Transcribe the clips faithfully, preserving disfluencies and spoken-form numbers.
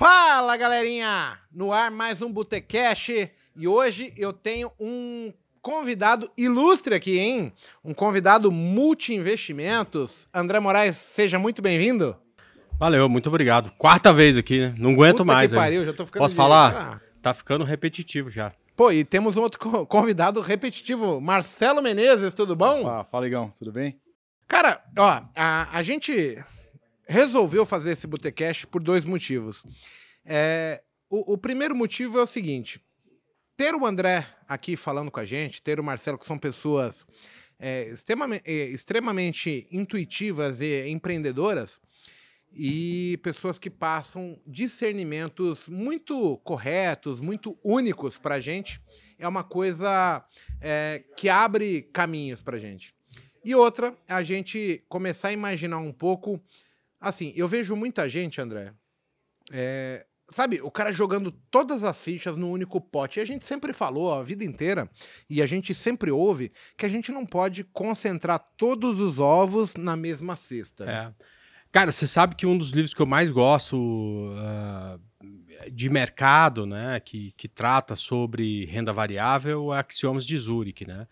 Fala, galerinha! No ar mais um Butecast e hoje eu tenho um convidado ilustre aqui, hein? Um convidado multi-investimentos. André Moraes, seja muito bem-vindo. Valeu, muito obrigado. Quarta vez aqui, né? Não aguento Puta mais. Que pariu, já tô ficando Posso falar? Lá. Tá ficando repetitivo já. Pô, e temos um outro convidado repetitivo, Marcelo Menezes, tudo bom? Opa, fala, Igão, tudo bem? Cara, ó, a, a gente resolveu fazer esse Butecast por dois motivos. É, o, o primeiro motivo é o seguinte, ter o André aqui falando com a gente, ter o Marcelo, que são pessoas é, extremamente, extremamente intuitivas e empreendedoras, e pessoas que passam discernimentos muito corretos, muito únicos para a gente, é uma coisa é, que abre caminhos para a gente. E outra, a gente começar a imaginar um pouco, assim, eu vejo muita gente, André, é, sabe, o cara jogando todas as fichas no único pote, e a gente sempre falou a vida inteira, e a gente sempre ouve, que a gente não pode concentrar todos os ovos na mesma cesta. Né? É. Cara, você sabe que um dos livros que eu mais gosto uh, de mercado, né, que, que trata sobre renda variável é Axiomas de Zurich, né?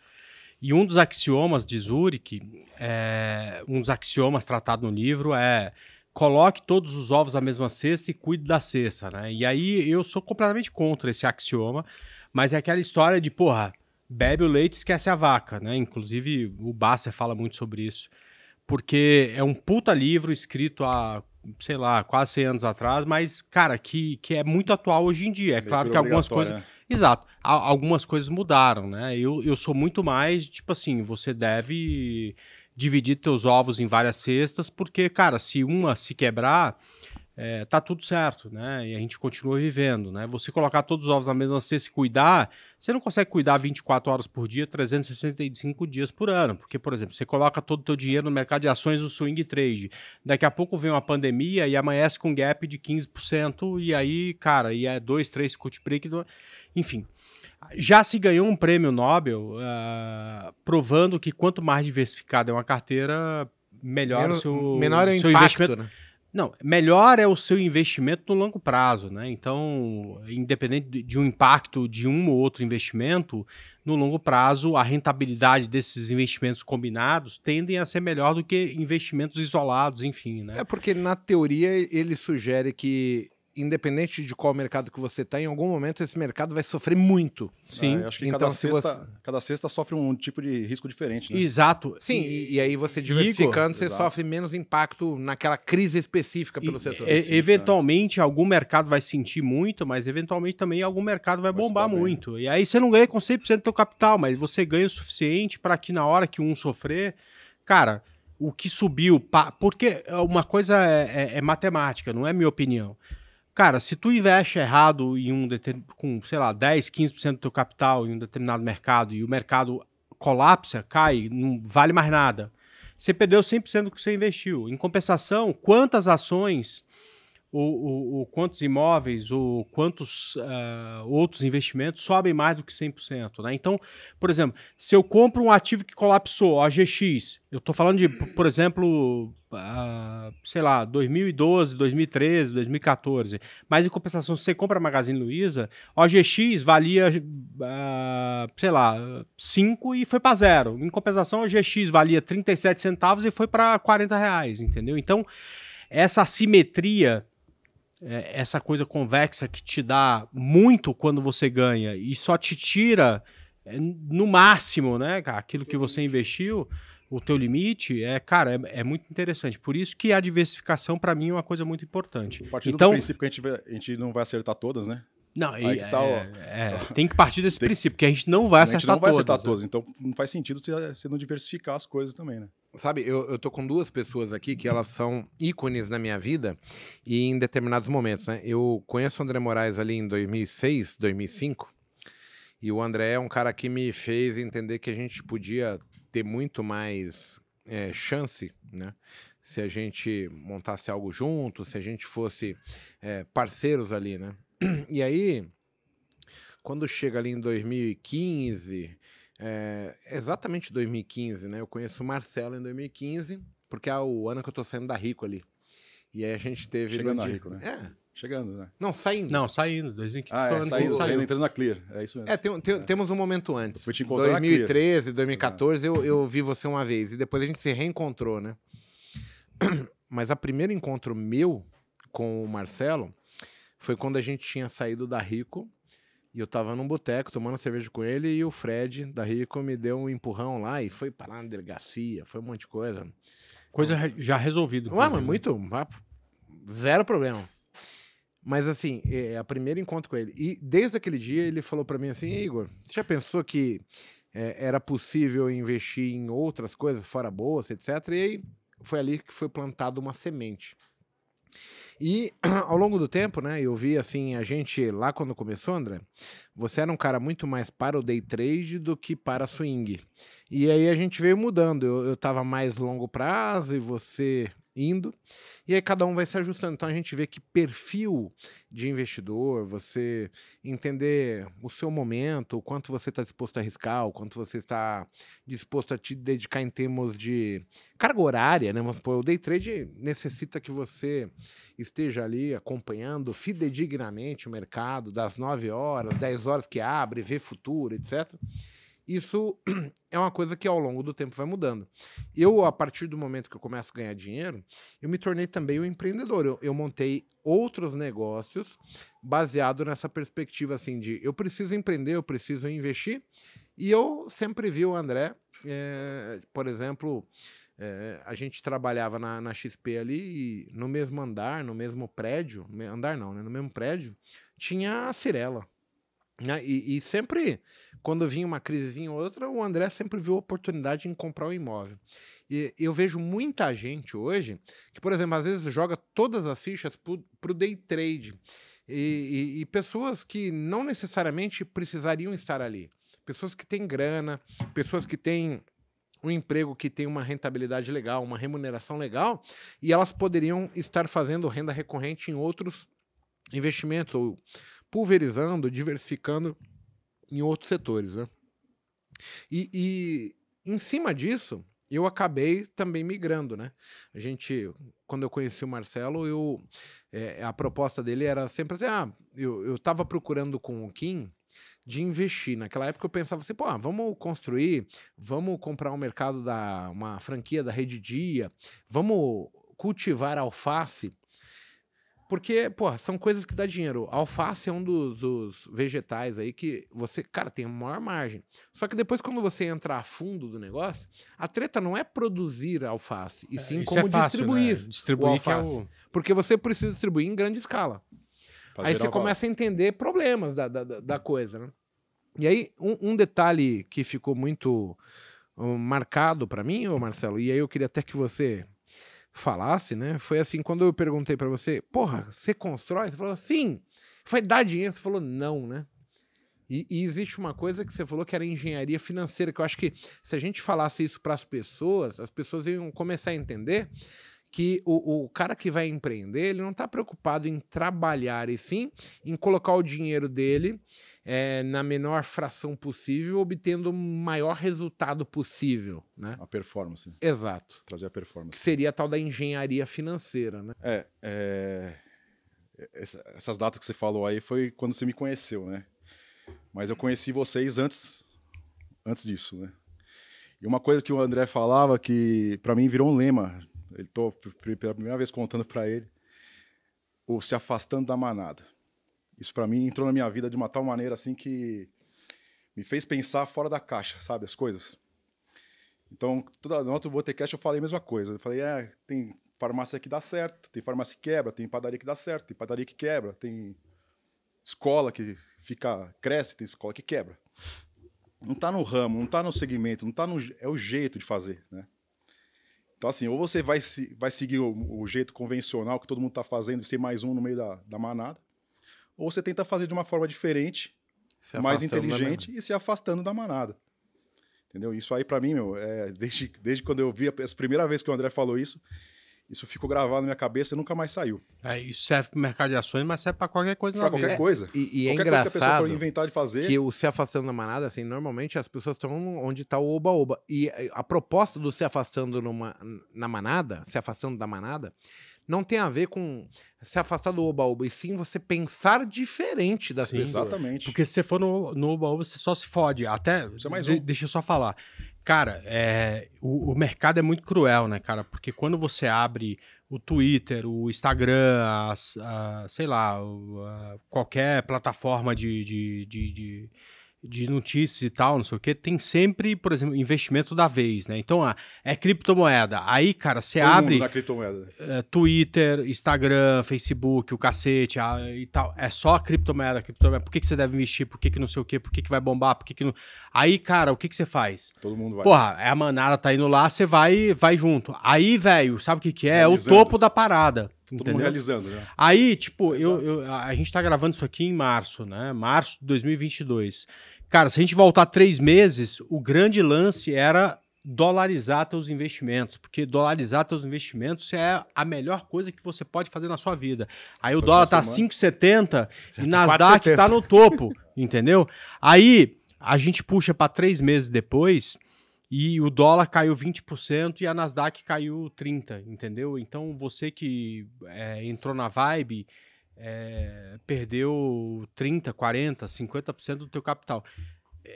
E um dos axiomas de Zurich, é, um dos axiomas tratado no livro é coloque todos os ovos na mesma cesta e cuide da cesta, né? E aí eu sou completamente contra esse axioma, mas é aquela história de, porra, bebe o leite e esquece a vaca, né? Inclusive o Basser fala muito sobre isso. Porque é um puta livro escrito há, sei lá, quase cem anos atrás, mas, cara, que, que é muito atual hoje em dia. É claro que algumas coisas... Exato. Algumas coisas mudaram, né? Eu, eu sou muito mais, tipo assim, você deve dividir teus ovos em várias cestas, porque, cara, se uma se quebrar, é, tá tudo certo, né? E a gente continua vivendo, né? Você colocar todos os ovos na mesma cesta e cuidar, você não consegue cuidar vinte e quatro horas por dia, trezentos e sessenta e cinco dias por ano. Porque, por exemplo, você coloca todo o teu dinheiro no mercado de ações no swing trade. Daqui a pouco vem uma pandemia e amanhece com um gap de quinze por cento e aí, cara, e é dois, três cut break, enfim. Já se ganhou um prêmio Nobel uh, provando que quanto mais diversificada é uma carteira, melhor Menor, o seu, menor é o seu impacto, investimento. Né? Não, melhor é o seu investimento no longo prazo, né? Então, independente de um impacto de um ou outro investimento, no longo prazo a rentabilidade desses investimentos combinados tendem a ser melhor do que investimentos isolados, enfim, né? É porque na teoria ele sugere que independente de qual mercado que você está, em algum momento esse mercado vai sofrer muito. Sim. Ah, eu acho que então, cada, cesta, você... cada cesta sofre um tipo de risco diferente. Né? Exato. Sim, e, e aí você diversificando, Rico, você exato. Sofre menos impacto naquela crise específica pelo e, setor. E, eventualmente, né? Algum mercado vai sentir muito, mas eventualmente também algum mercado vai você bombar também. Muito. E aí você não ganha com cem por cento do teu capital, mas você ganha o suficiente para que na hora que um sofrer, cara, o que subiu... Pa... Porque uma coisa é, é, é matemática, não é minha opinião. Cara, se tu investe errado em um determin... com, sei lá, dez, quinze por cento do teu capital em um determinado mercado e o mercado colapsa, cai, não vale mais nada. Você perdeu cem por cento do que você investiu. Em compensação, quantas ações, ou, ou, ou quantos imóveis, ou quantos uh, outros investimentos sobem mais do que cem por cento, né? Então, por exemplo, se eu compro um ativo que colapsou, O G X, eu tô falando de, por exemplo... Uh, sei lá, dois mil e doze, dois mil e treze, dois mil e quatorze, mas em compensação, se você compra Magazine Luiza, O G X valia, uh, sei lá, cinco e foi para zero. Em compensação, O G X valia trinta e sete centavos e foi para quarenta reais, entendeu? Então, essa assimetria, essa coisa convexa que te dá muito quando você ganha e só te tira, no máximo, né, aquilo que você investiu, o teu limite, é, cara, é, é muito interessante. Por isso que a diversificação, para mim, é uma coisa muito importante. Partindo então, do princípio que a gente, vai, a gente não vai acertar todas, né? Não, aí é, que tá, ó, é, tem que partir desse tem, princípio, que a gente não vai acertar todas. A gente não vai acertar todas, né? Então não faz sentido você não diversificar as coisas também, né? Sabe, eu, eu tô com duas pessoas aqui que elas são ícones na minha vida e em determinados momentos, né? Eu conheço o André Moraes ali em dois mil e seis, dois mil e cinco, e o André é um cara que me fez entender que a gente podia... ter muito mais é, chance, né? Se a gente montasse algo junto, se a gente fosse é, parceiros ali, né? E aí, quando chega ali em dois mil e quinze, é, exatamente dois mil e quinze, né? Eu conheço o Marcelo em dois mil e quinze, porque é o ano que eu tô saindo da Rico ali. E aí a gente teve... Chegando na Rico, né? É. Chegando, né? Não, saindo. Não, saindo. dois mil e quinze ah, é, saindo, saindo, entrando na Clear. É isso mesmo. É, tem, tem, é. Temos um momento antes. Foi te encontrar na Clear. dois mil e treze, dois mil e quatorze, eu, eu vi você uma vez. E depois a gente se reencontrou, né? Mas o primeiro encontro meu com o Marcelo foi quando a gente tinha saído da Rico. E eu tava num boteco tomando cerveja com ele. E o Fred da Rico me deu um empurrão lá. E foi parar na delegacia. Foi um monte de coisa. Coisa então, já resolvida. Ah, mas muito. Zero problema. Mas assim, é o primeiro encontro com ele. E desde aquele dia ele falou para mim assim, Igor, você já pensou que é, era possível investir em outras coisas, fora bolsa, etcétera? E aí foi ali que foi plantada uma semente. E ao longo do tempo, né, eu vi assim, a gente lá quando começou, André, você era um cara muito mais para o day trade do que para swing. E aí a gente veio mudando. Eu, eu tava mais longo prazo e você... indo, e aí cada um vai se ajustando. Então a gente vê que perfil de investidor, você entender o seu momento, o quanto você está disposto a arriscar, o quanto você está disposto a te dedicar em termos de carga horária, né? Vamos supor, o day trade necessita que você esteja ali acompanhando fidedignamente o mercado das nove horas, dez horas que abre, vê futuro, etcétera. Isso é uma coisa que ao longo do tempo vai mudando. Eu, a partir do momento que eu começo a ganhar dinheiro, eu me tornei também um empreendedor. Eu, eu montei outros negócios baseado nessa perspectiva assim de eu preciso empreender, eu preciso investir. E eu sempre vi o André, é, por exemplo, é, a gente trabalhava na, na X P ali e no mesmo andar, no mesmo prédio, andar não, né? No mesmo prédio, tinha a Cyrela. E, e sempre, quando vinha uma crisezinha ou outra, o André sempre viu a oportunidade em comprar um imóvel. E eu vejo muita gente hoje que, por exemplo, às vezes joga todas as fichas para o day trade. E, e, e pessoas que não necessariamente precisariam estar ali. Pessoas que têm grana, pessoas que têm um emprego que tem uma rentabilidade legal, uma remuneração legal, e elas poderiam estar fazendo renda recorrente em outros investimentos ou pulverizando, diversificando em outros setores, né? E, e em cima disso, eu acabei também migrando, né? A gente, quando eu conheci o Marcelo, eu, é, a proposta dele era sempre assim, ah, eu, eu tava procurando com o Kim de investir. Naquela época eu pensava assim, pô, ah, vamos construir, vamos comprar um mercado, da, uma franquia da Rede Dia, vamos cultivar alface. Porque, porra, são coisas que dá dinheiro. A alface é um dos, dos vegetais aí que você, cara, tem a maior margem. Só que depois, quando você entra a fundo do negócio, a treta não é produzir alface, e sim é, como é fácil, distribuir, né? Distribuir o alface. Que é o... Porque você precisa distribuir em grande escala. Pode aí você começa a entender problemas da, da, da coisa, né? E aí, um, um detalhe que ficou muito uh, marcado para mim, ô Marcelo, e aí eu queria até que você... falasse, né? Foi assim, quando eu perguntei pra você, porra, você constrói? Você falou, sim. Vai dar dinheiro? Você falou, não, né? E, e existe uma coisa que você falou que era engenharia financeira, que eu acho que se a gente falasse isso pras pessoas, as pessoas iam começar a entender que o, o cara que vai empreender, ele não tá preocupado em trabalhar, e sim em colocar o dinheiro dele é, na menor fração possível, obtendo o maior resultado possível, né? A performance. Exato. Trazer a performance. Que seria a tal da engenharia financeira, né? É, é... Essa, essas datas que você falou aí foi quando você me conheceu, né? Mas eu conheci vocês antes, antes disso, né? E uma coisa que o André falava que, para mim, virou um lema. Eu tô pela primeira vez contando para ele. O se afastando da manada. Isso para mim entrou na minha vida de uma tal maneira assim que me fez pensar fora da caixa, sabe, as coisas. Então, toda no outro Butecast eu falei a mesma coisa. Eu falei, é, tem farmácia que dá certo, tem farmácia que quebra, tem padaria que dá certo, tem padaria que quebra, tem escola que fica, cresce, tem escola que quebra. Não tá no ramo, não tá no segmento, não tá no, é o jeito de fazer, né? Então, assim, ou você vai, vai seguir o, o jeito convencional que todo mundo tá fazendo e ser mais um no meio da, da manada, ou você tenta fazer de uma forma diferente, mais inteligente e se afastando da manada. Entendeu? Isso aí, para mim, meu, é, desde, desde quando eu vi, a primeira vez que o André falou isso, isso ficou gravado na minha cabeça e nunca mais saiu. É, isso serve para o mercado de ações, mas serve para qualquer coisa. Para qualquer coisa. E, e é engraçado coisa que, a pessoa for inventar de fazer... que o se afastando da manada, assim, normalmente as pessoas estão onde está o oba-oba. E a proposta do se afastando numa, na manada, se afastando da manada, não tem a ver com se afastar do oba-oba, e sim você pensar diferente das sim, pessoas. Exatamente. Porque se você for no oba-oba, você só se fode. Até, você é mais um. de, deixa eu só falar. Cara, é, o, o mercado é muito cruel, né, cara? Porque quando você abre o Twitter, o Instagram, a, a, sei lá, a, qualquer plataforma de... de, de, de de notícias e tal, não sei o que, tem sempre, por exemplo, investimento da vez, né? Então, ah, é criptomoeda. Aí, cara, você abre é, Twitter, Instagram, Facebook, o cacete a, e tal. É só criptomoeda, criptomoeda. Por que que você deve investir? Por que que não sei o que? Por que que vai bombar? Por que que não... Aí, cara, o que que você faz? Todo mundo vai. Porra, a manada tá indo lá, você vai, vai junto. Aí, velho, sabe o que que é? Realizando. É o topo da parada. Todo entendeu? Mundo realizando, né? Aí, tipo, eu, eu, a gente tá gravando isso aqui em março, né? Março de dois mil e vinte e dois. Cara, se a gente voltar três meses, o grande lance era dolarizar teus investimentos, porque dolarizar teus investimentos é a melhor coisa que você pode fazer na sua vida. Aí só o dólar tá cinco e setenta e Nasdaq tá no topo, entendeu? Aí a gente puxa para três meses depois... E o dólar caiu vinte por cento e a Nasdaq caiu trinta por cento, entendeu? Então, você que é, entrou na vibe, é, perdeu trinta por cento, quarenta por cento, cinquenta por cento do teu capital.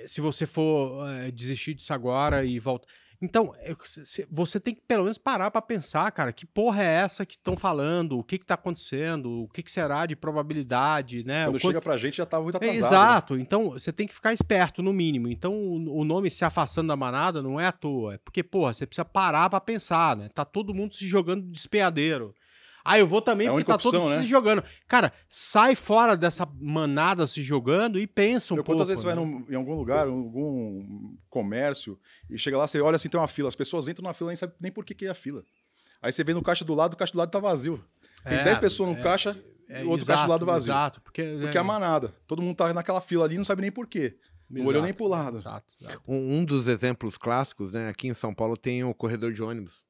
Se você for é, desistir disso agora e volta... Então, você tem que pelo menos parar para pensar, cara, que porra é essa que estão falando, o que que tá acontecendo, o que que será de probabilidade, né? Quando o chega quanto... pra gente já tá muito atrasado. É, exato, né? Então você tem que ficar esperto no mínimo. Então o nome Se Afastando da Manada não é à toa, é porque, porra, você precisa parar para pensar, né? Tá todo mundo se jogando de despenhadeiro. Ah, eu vou também é porque tá opção, todo mundo né? se jogando. Cara, sai fora dessa manada se jogando e pensa um eu, pouco. Quantas vezes né? você vai num, em algum lugar, em algum comércio, e chega lá, você olha assim, tem uma fila. As pessoas entram na fila e nem sabem nem por que que é a fila. Aí você vem no caixa do lado, o caixa do lado tá vazio. Tem é, dez pessoas no é, caixa e é, o outro exato, caixa do lado vazio. Exato, porque, porque é a manada. Todo mundo tá naquela fila ali e não sabe nem por quê. Não olhou nem pro lado. Exato, exato. Um, um dos exemplos clássicos, né? Aqui em São Paulo tem o corredor de ônibus.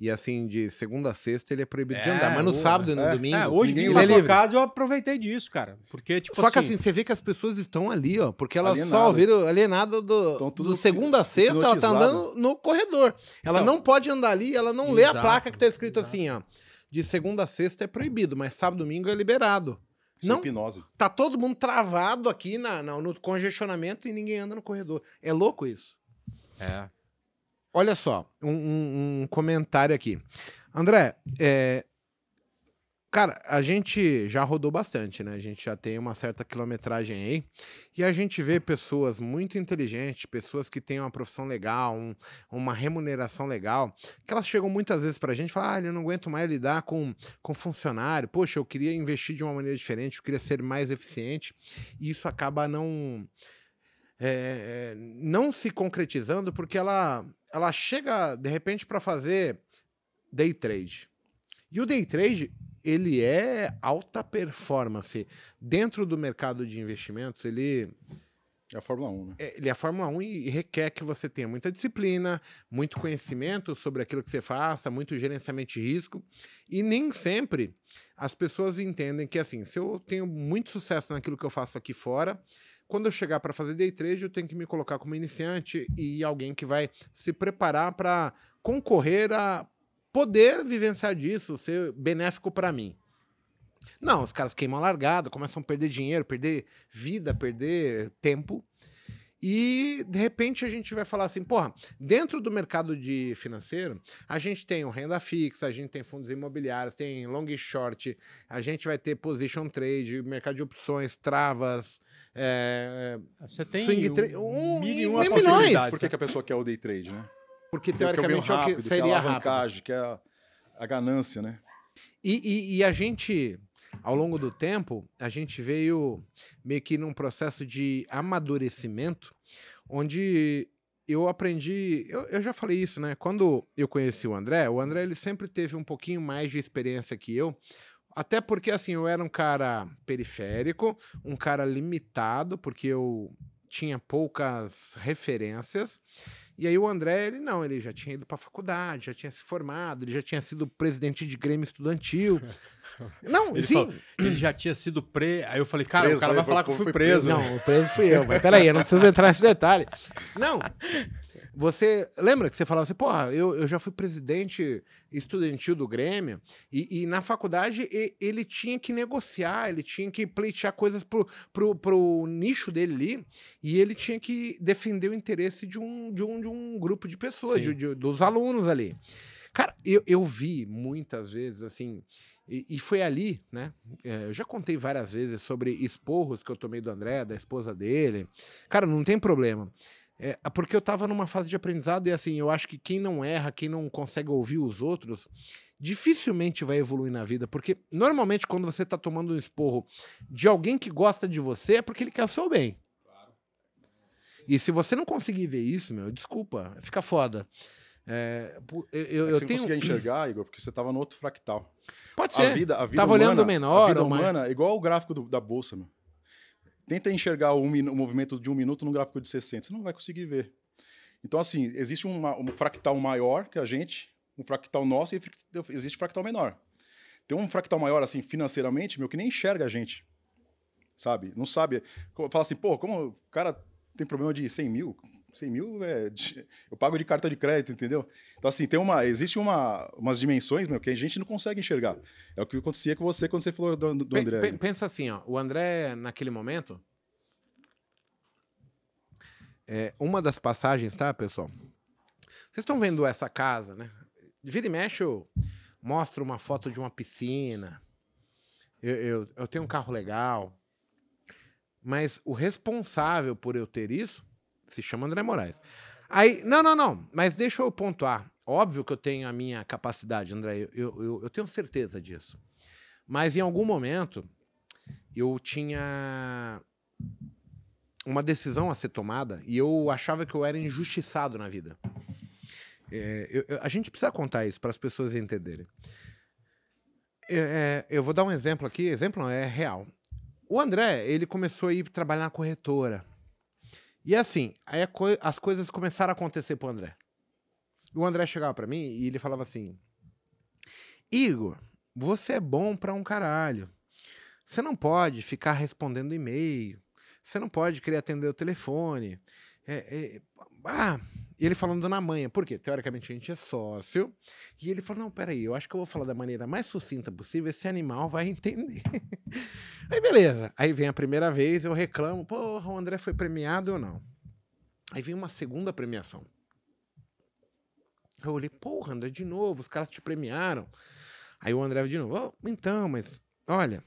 E assim, de segunda a sexta ele é proibido é, de andar. Mas no boa, sábado e no é, domingo... É, hoje vim na sua casa eu aproveitei disso, cara. Porque, tipo só assim, que assim, você vê que as pessoas estão ali, ó. Porque elas alienado. Só viram alienado do, do segunda a sexta, ela tá andando no corredor. Ela então, não pode andar ali, ela não exato, lê a placa que tá escrito exato. Assim, ó. De segunda a sexta é proibido, mas sábado e domingo é liberado. Isso não, é hipnose. Tá todo mundo travado aqui na, na, no congestionamento e ninguém anda no corredor. É louco isso. É... Olha só, um, um, um comentário aqui. André, é, cara, a gente já rodou bastante, né? A gente já tem uma certa quilometragem aí. E a gente vê pessoas muito inteligentes, pessoas que têm uma profissão legal, um, uma remuneração legal, que elas chegam muitas vezes pra gente e falam, ah, eu não aguento mais lidar com, com funcionário. Poxa, eu queria investir de uma maneira diferente, eu queria ser mais eficiente. E isso acaba não... É, não se concretizando porque ela, ela chega de repente para fazer day trade. E o day trade, ele é alta performance. Dentro do mercado de investimentos, ele... É a Fórmula um, né? É, ele é a Fórmula um e requer que você tenha muita disciplina, muito conhecimento sobre aquilo que você faça, muito gerenciamento de risco. E nem sempre as pessoas entendem que, assim, se eu tenho muito sucesso naquilo que eu faço aqui fora... Quando eu chegar para fazer day trade, eu tenho que me colocar como iniciante e alguém que vai se preparar para concorrer a poder vivenciar disso, ser benéfico para mim. Não, os caras queimam a largada, começam a perder dinheiro, perder vida, perder tempo. E, de repente, a gente vai falar assim, porra, dentro do mercado de financeiro, a gente tem o renda fixa, a gente tem fundos imobiliários, tem long e short, a gente vai ter position trade, mercado de opções, travas, é, você tem swing trade, um, um milhão de possibilidades. Por que, que a pessoa quer o day trade, né? Porque, teoricamente, é o que seria rápido. Que é a, a ganância, né? E, e, e a gente... Ao longo do tempo, a gente veio meio que num processo de amadurecimento, onde eu aprendi... Eu, eu já falei isso, né? Quando eu conheci o André, o André ele sempre teve um pouquinho mais de experiência que eu, até porque assim eu era um cara periférico, um cara limitado, porque eu tinha poucas referências. E aí o André, ele não, ele já tinha ido para a faculdade, já tinha se formado, ele já tinha sido presidente de Grêmio Estudantil. Não, ele sim. Falou, ele já tinha sido preso. Aí eu falei, cara, preso, o cara vai falar que eu fui preso. preso. Não, o preso fui eu, mas peraí, eu não preciso entrar nesse detalhe. Não, Você lembra que você falava assim, porra, eu, eu já fui presidente estudantil do Grêmio e, e na faculdade e, ele tinha que negociar, ele tinha que pleitear coisas pro, pro, pro nicho dele ali e ele tinha que defender o interesse de um, de um, de um grupo de pessoas, de, de, dos alunos ali. Cara, eu, eu vi muitas vezes, assim, e, e foi ali, né? É, eu já contei várias vezes sobre esporros que eu tomei do André, da esposa dele. Cara, não tem problema. É, porque eu tava numa fase de aprendizado e, assim, eu acho que quem não erra, quem não consegue ouvir os outros, dificilmente vai evoluir na vida. Porque, normalmente, quando você tá tomando um esporro de alguém que gosta de você, é porque ele quer o seu bem. Claro. E se você não conseguir ver isso, meu, desculpa, fica foda. É, eu, eu, é você eu não tenho... conseguia enxergar, Igor, porque você tava no outro fractal. Pode ser. A vida, a vida tava humana, olhando menor. A vida humana mas... é igual o gráfico do, da bolsa, meu. Tenta enxergar o, o movimento de um minuto num gráfico de sessenta. Você não vai conseguir ver. Então, assim, existe uma, um fractal maior que a gente, um fractal nosso, e existe um fractal menor. Tem um fractal maior, assim, financeiramente, meu, que nem enxerga a gente. Sabe? Não sabe. Fala assim, pô, como o cara tem problema de cem mil? cem mil, é de, eu pago de cartão de crédito, entendeu? Então, assim, tem uma, existe uma, umas dimensões, meu, que a gente não consegue enxergar. É o que acontecia com você quando você falou do, do André. P- pensa assim, ó, o André, naquele momento, é, uma das passagens, tá, pessoal? Vocês estão vendo essa casa, né? Vira e mexe, eu mostro uma foto de uma piscina, eu, eu, eu tenho um carro legal, mas o responsável por eu ter isso se chama André Moraes. Aí, não, não, não, mas deixa eu pontuar. Óbvio que eu tenho a minha capacidade, André, eu, eu, eu tenho certeza disso. Mas em algum momento, eu tinha uma decisão a ser tomada e eu achava que eu era injustiçado na vida. É, eu, eu, a gente precisa contar isso para as pessoas entenderem. É, eu vou dar um exemplo aqui, exemplo não, é real. O André, ele começou a ir trabalhar na corretora. E assim, aí as coisas começaram a acontecer pro André. O André chegava pra mim e ele falava assim, Igor, você é bom pra um caralho. Você não pode ficar respondendo e-mail. Você não pode querer atender o telefone. É, é, ah. E ele falando na manha. Por quê? Teoricamente a gente é sócio. E ele falou, não, peraí, eu acho que eu vou falar da maneira mais sucinta possível. Esse animal vai entender. Aí beleza, aí vem a primeira vez, eu reclamo, porra, o André foi premiado ou não? Aí vem uma segunda premiação. Eu olhei, porra, André, de novo, os caras te premiaram. Aí o André de novo, oh, então, mas olha,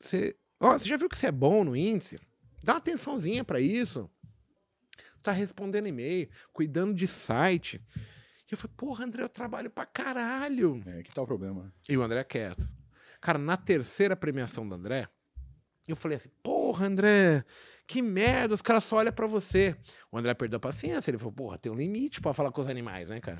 você oh, já viu que você é bom no índice? Dá uma atençãozinha pra isso. Você tá respondendo e-mail, cuidando de site. E eu falei, porra, André, eu trabalho pra caralho. É, que tá o problema. E o André quieto. Cara, na terceira premiação do André, eu falei assim, porra, André, que merda, os caras só olham pra você. O André perdeu a paciência, ele falou, porra, tem um limite pra falar com os animais, né, cara?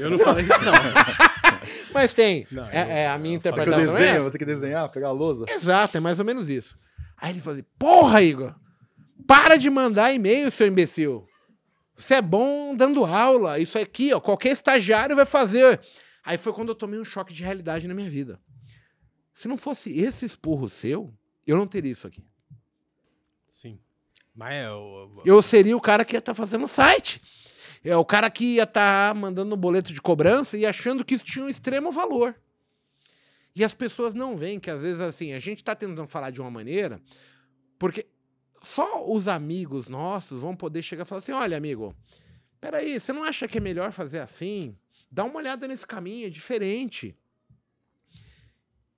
Eu não falei isso, não. Mas tem. Não, é, eu, é a minha interpretação. Eu desenho, é eu vou ter que desenhar, pegar a lousa. Exato, é mais ou menos isso. Aí ele falou assim, porra, Igor, para de mandar e-mail, seu imbecil. Você é bom dando aula, isso aqui, ó, qualquer estagiário vai fazer. Aí foi quando eu tomei um choque de realidade na minha vida. Se não fosse esse esporro seu, eu não teria isso aqui. Sim. Mas eu... Eu, eu seria o cara que ia estar tá fazendo site. É o cara que ia estar tá mandando um boleto de cobrança e achando que isso tinha um extremo valor. E as pessoas não veem que, às vezes, assim, a gente está tentando falar de uma maneira, porque só os amigos nossos vão poder chegar e falar assim, olha, amigo, peraí, você não acha que é melhor fazer assim? Dá uma olhada nesse caminho, é diferente.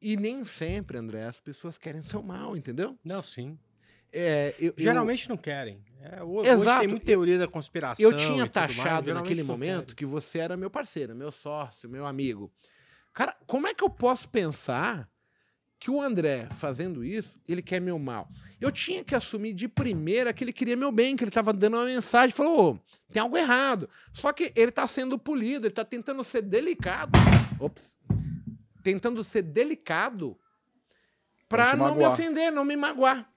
E nem sempre, André, as pessoas querem seu mal, entendeu? Não, sim. É, eu, Geralmente eu... não querem. É, hoje Exato. Tem muita teoria da conspiração. Eu tinha taxado mais, naquele momento querem. Que você era meu parceiro, meu sócio, meu amigo. Cara, como é que eu posso pensar que o André, fazendo isso, ele quer meu mal? Eu tinha que assumir de primeira que ele queria meu bem, que ele estava dando uma mensagem, falou, oh, tem algo errado. Só que ele está sendo polido, ele está tentando ser delicado. Ops. Tentando ser delicado para não me ofender, não me magoar.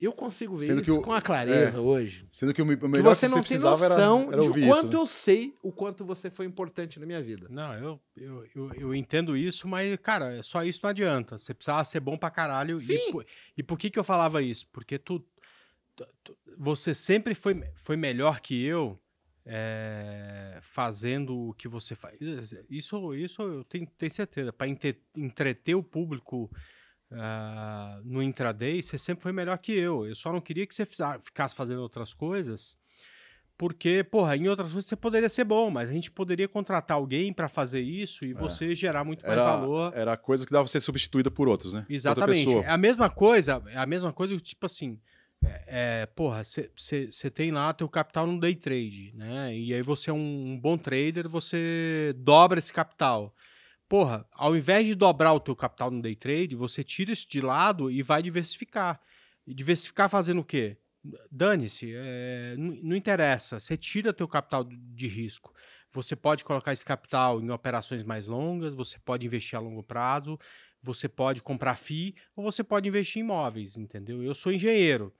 Eu consigo ver sendo isso o, com a clareza é, hoje. Sendo que o melhor que você, que você não tem noção era, era de o quanto isso, eu né? sei o quanto você foi importante na minha vida. Não, eu, eu, eu, eu entendo isso, mas, cara, só isso não adianta. Você precisava ser bom pra caralho. Sim. E, e por que que eu falava isso? Porque tu, tu, tu você sempre foi, foi melhor que eu é, fazendo o que você faz. Isso, isso eu tenho, tenho certeza. Para entreter o público uh, no intraday, você sempre foi melhor que eu. Eu só não queria que você ficasse fazendo outras coisas, porque, porra, em outras coisas você poderia ser bom, mas a gente poderia contratar alguém para fazer isso e é. você gerar muito mais era, valor. Era coisa que dava pra ser substituída por outros, né? Exatamente. É a mesma coisa, é a mesma coisa que, tipo assim, é, é, porra, você tem lá teu capital no day trade, né? E aí você é um, um bom trader, você dobra esse capital. Porra, ao invés de dobrar o teu capital no day trade, você tira isso de lado e vai diversificar. E diversificar fazendo o quê? Dane-se, é, não, não interessa. Você tira teu capital de risco. Você pode colocar esse capital em operações mais longas, você pode investir a longo prazo, você pode comprar F I I ou você pode investir em imóveis, entendeu? Eu sou engenheiro.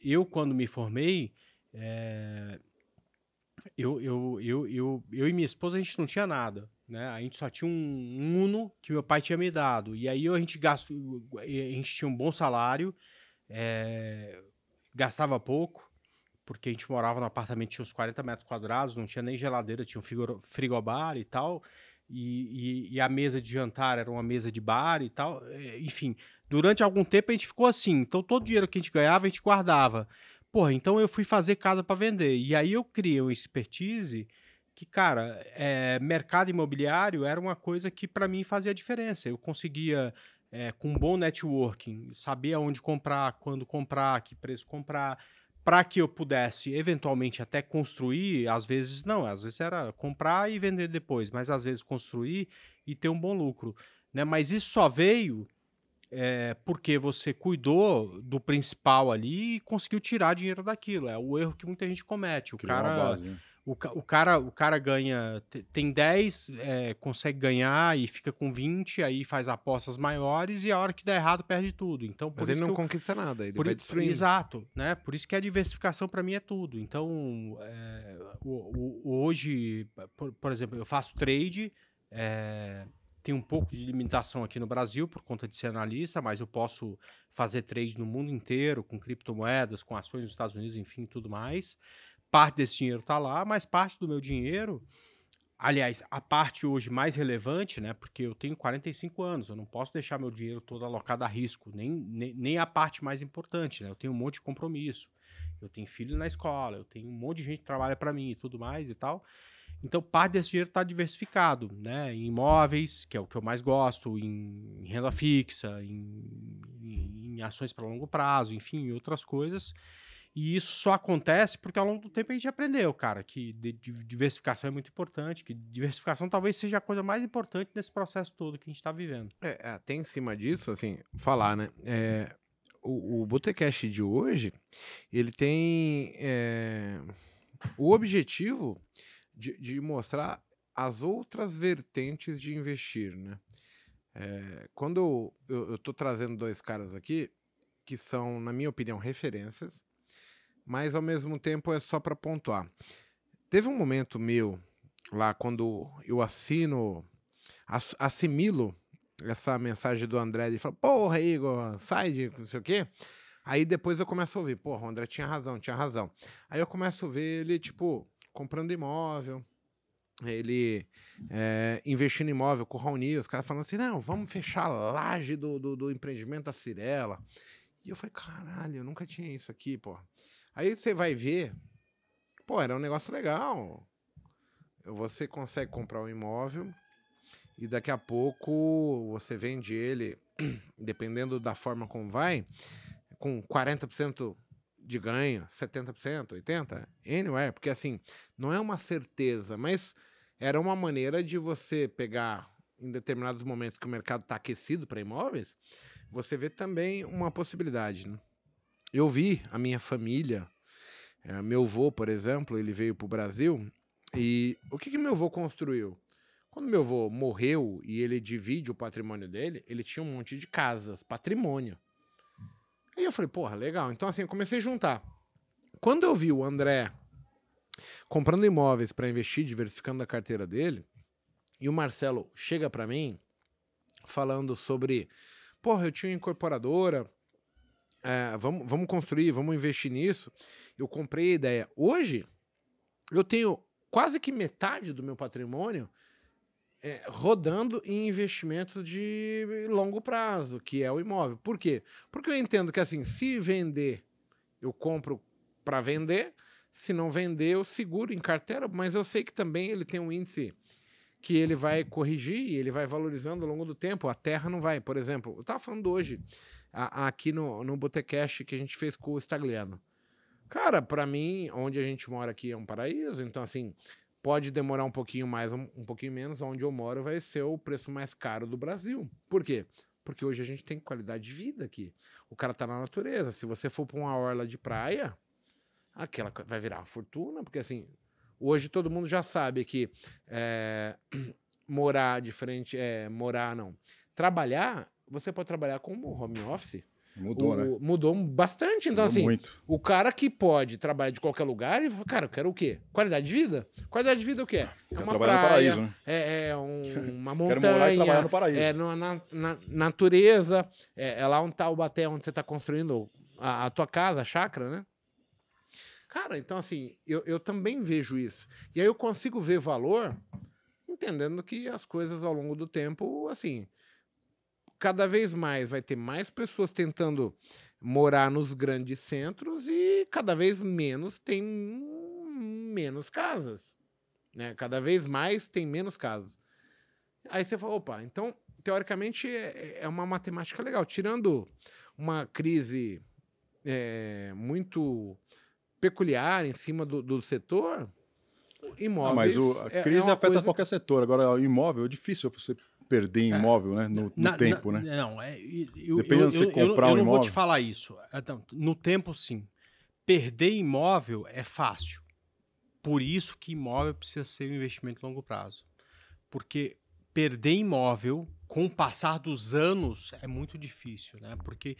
Eu, quando me formei, é, eu, eu, eu, eu, eu e minha esposa, a gente não tinha nada, né? A gente só tinha um, um Uno que meu pai tinha me dado. E aí a gente, gastou, a gente tinha um bom salário, é, gastava pouco, porque a gente morava num apartamento que tinha uns quarenta metros quadrados, não tinha nem geladeira, tinha um frigobar e tal, e, e, e a mesa de jantar era uma mesa de bar e tal. Enfim, durante algum tempo a gente ficou assim. Então, todo o dinheiro que a gente ganhava, a gente guardava. Porra, então eu fui fazer casa para vender. E aí eu criei uma expertise que, cara, é, mercado imobiliário era uma coisa que, para mim, fazia diferença. Eu conseguia... É, com um bom networking, saber aonde comprar, quando comprar, que preço comprar, para que eu pudesse eventualmente até construir, às vezes não, às vezes era comprar e vender depois, mas às vezes construir e ter um bom lucro, né? Mas isso só veio é, porque você cuidou do principal ali e conseguiu tirar dinheiro daquilo. É o erro que muita gente comete. O Criou cara... uma base, né? O, o, cara, o cara ganha, tem dez, é, consegue ganhar e fica com vinte, aí faz apostas maiores e a hora que dá errado perde tudo. Então, por Mas isso ele não eu, conquista nada, ele por, vai destruindo. Exato, né? Por isso que a diversificação para mim é tudo. Então, é, o, o, hoje, por, por exemplo, eu faço trade, é, tem um pouco de limitação aqui no Brasil por conta de ser analista, mas eu posso fazer trade no mundo inteiro, com criptomoedas, com ações nos Estados Unidos, enfim, tudo mais. Parte desse dinheiro está lá, mas parte do meu dinheiro, aliás, a parte hoje mais relevante, né? Porque eu tenho quarenta e cinco anos, eu não posso deixar meu dinheiro todo alocado a risco, nem, nem, nem a parte mais importante, né? Eu tenho um monte de compromisso, eu tenho filho na escola, eu tenho um monte de gente que trabalha para mim e tudo mais e tal. Então, parte desse dinheiro está diversificado, né? Em imóveis, que é o que eu mais gosto, em, em renda fixa, em, em, em ações para longo prazo, enfim, em outras coisas. E isso só acontece porque ao longo do tempo a gente aprendeu, cara, que diversificação é muito importante, que diversificação talvez seja a coisa mais importante nesse processo todo que a gente está vivendo. É, até em cima disso, assim, falar, né? É, o o Butecast de hoje, ele tem é, o objetivo de, de mostrar as outras vertentes de investir, né? É, quando eu estou trazendo dois caras aqui, que são, na minha opinião, referências, mas ao mesmo tempo é só para pontuar. Teve um momento meu, lá quando eu assino, assimilo essa mensagem do André, ele fala, porra, Igor, sai de não sei o quê. Aí depois eu começo a ouvir, porra, o André tinha razão, tinha razão. Aí eu começo a ver ele, tipo, comprando imóvel, ele é, investindo em imóvel com o Raul News, os caras falando assim, não, vamos fechar a laje do, do, do empreendimento da Cyrela. E eu falei, caralho, eu nunca tinha isso aqui, porra. Aí você vai ver, pô, era um negócio legal. Você consegue comprar um imóvel e daqui a pouco você vende ele, dependendo da forma como vai, com quarenta por cento de ganho, setenta por cento, oitenta por cento, anywhere. Porque assim, não é uma certeza, mas era uma maneira de você pegar em determinados momentos que o mercado está aquecido para imóveis, você vê também uma possibilidade, né? Eu vi a minha família, é, meu avô, por exemplo, ele veio para o Brasil, e o que, que meu avô construiu? Quando meu avô morreu e ele divide o patrimônio dele, ele tinha um monte de casas, patrimônio. Aí eu falei, porra, legal. Então assim, eu comecei a juntar. Quando eu vi o André comprando imóveis para investir, diversificando a carteira dele, e o Marcelo chega para mim falando sobre, porra, eu tinha uma incorporadora, é, vamos, vamos construir, vamos investir nisso. Eu comprei a ideia. Hoje, eu tenho quase que metade do meu patrimônio é, rodando em investimento de longo prazo, que é o imóvel. Por quê? Porque eu entendo que, assim, se vender, eu compro para vender. Se não vender, eu seguro em carteira. Mas eu sei que também ele tem um índice que ele vai corrigir e ele vai valorizando ao longo do tempo. A terra não vai, por exemplo. Eu estava falando hoje, a, a, aqui no, no Butecast, que a gente fez com o Stagliano. Cara, para mim, onde a gente mora aqui é um paraíso. Então, assim, pode demorar um pouquinho mais, um, um pouquinho menos. Onde eu moro vai ser o preço mais caro do Brasil. Por quê? Porque hoje a gente tem qualidade de vida aqui. O cara tá na natureza. Se você for para uma orla de praia, aquela vai virar uma fortuna, porque, assim... Hoje todo mundo já sabe que é, morar de frente, é, morar não, trabalhar, você pode trabalhar com home office. Mudou, o, né? Mudou bastante. Então, mudou assim, muito. O cara que pode trabalhar de qualquer lugar, e cara, eu quero o quê? Qualidade de vida? Qualidade de vida o que é? É uma praia, no paraíso, né? é, é um, uma montanha, quero morar e trabalhar no paraíso. É na, na natureza, é, é lá um Taubaté, onde você está construindo a, a tua casa, a chácara, né? Cara, então, assim, eu, eu também vejo isso. E aí eu consigo ver valor entendendo que as coisas ao longo do tempo, assim, cada vez mais vai ter mais pessoas tentando morar nos grandes centros e cada vez menos tem menos casas, né? Cada vez mais tem menos casas. Aí você fala, opa, então, teoricamente, é, é uma matemática legal. Tirando uma crise é, muito... peculiar em cima do, do setor, imóveis... Não, mas o, a crise é, é afeta coisa... qualquer setor. Agora, o imóvel é difícil você perder imóvel, é, né? No, na, no tempo, na, né? Não, é... Eu, Dependendo eu, de você eu, comprar eu, eu um imóvel... Eu não vou te falar isso. No tempo, sim. Perder imóvel é fácil. Por isso que imóvel precisa ser um investimento a longo prazo. Porque perder imóvel, com o passar dos anos, é muito difícil, né? Porque...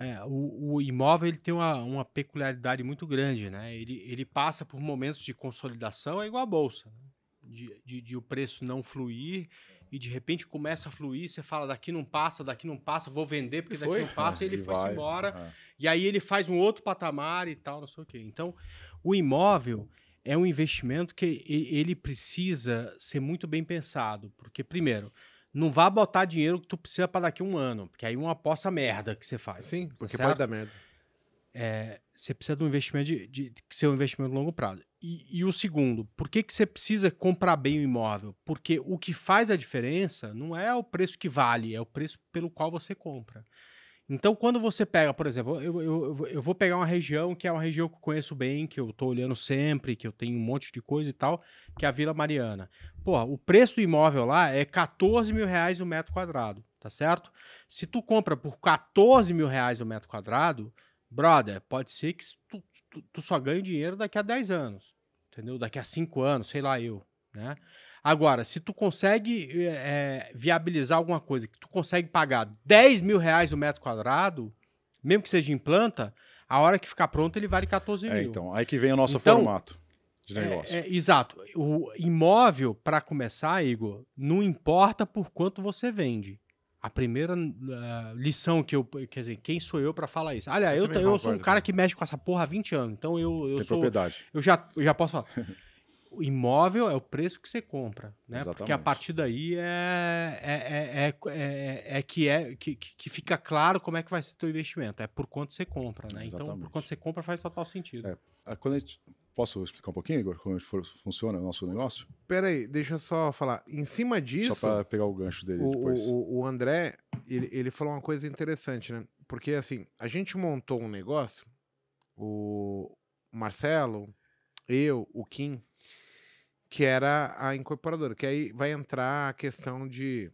É, o, o imóvel ele tem uma, uma peculiaridade muito grande, né? Ele, ele passa por momentos de consolidação, é igual a bolsa, né? de, de, de o preço não fluir e de repente começa a fluir, você fala daqui não passa, daqui não passa, vou vender porque daqui não passa, é, e ele foi embora, é. E aí ele faz um outro patamar e tal, não sei o quê. Então, o imóvel é um investimento que ele precisa ser muito bem pensado, porque primeiro... Não vá botar dinheiro que tu precisa para daqui a um ano, porque aí é uma aposta merda que você faz. Sim, porque certo? Pode dar merda. É, você precisa de um investimento de, de, de ser um investimento de longo prazo. E, e o segundo, por que, que você precisa comprar bem o imóvel? Porque o que faz a diferença não é o preço que vale, é o preço pelo qual você compra. Então, quando você pega, por exemplo, eu, eu, eu vou pegar uma região que é uma região que eu conheço bem, que eu estou olhando sempre, que eu tenho um monte de coisa e tal, que é a Vila Mariana. Porra, o preço do imóvel lá é quatorze mil reais o metro quadrado, tá certo? Se tu compra por quatorze mil reais o metro quadrado, brother, pode ser que tu, tu, tu só ganhe dinheiro daqui a dez anos, entendeu? Daqui a cinco anos, sei lá eu, né? Agora, se tu consegue é, viabilizar alguma coisa, que tu consegue pagar dez mil reais o metro quadrado, mesmo que seja em planta, a hora que ficar pronto ele vale quatorze mil. É, então, aí que vem o nosso então, formato de negócio. É, é, exato. O imóvel, para começar, Igor, não importa por quanto você vende. A primeira uh, lição que eu... Quer dizer, quem sou eu para falar isso? Olha, eu, eu, eu sou um cara que mexe com essa porra há vinte anos, então eu, eu sou... Tem propriedade. Eu já, eu já posso falar... O imóvel é o preço que você compra, né? Exatamente. Porque a partir daí é, é, é, é, é, que, é que, que fica claro como é que vai ser o teu investimento. É por quanto você compra, né? Exatamente. Então, por quanto você compra faz total sentido. É, quando a gente... Posso explicar um pouquinho, Igor, como funciona o nosso negócio? Peraí, deixa eu só falar. Em cima disso... Só para pegar o gancho dele o, depois. O, o André, ele, ele falou uma coisa interessante, né? Porque, assim, a gente montou um negócio, o Marcelo, eu, o Kim... que era a incorporadora, que aí vai entrar a questão de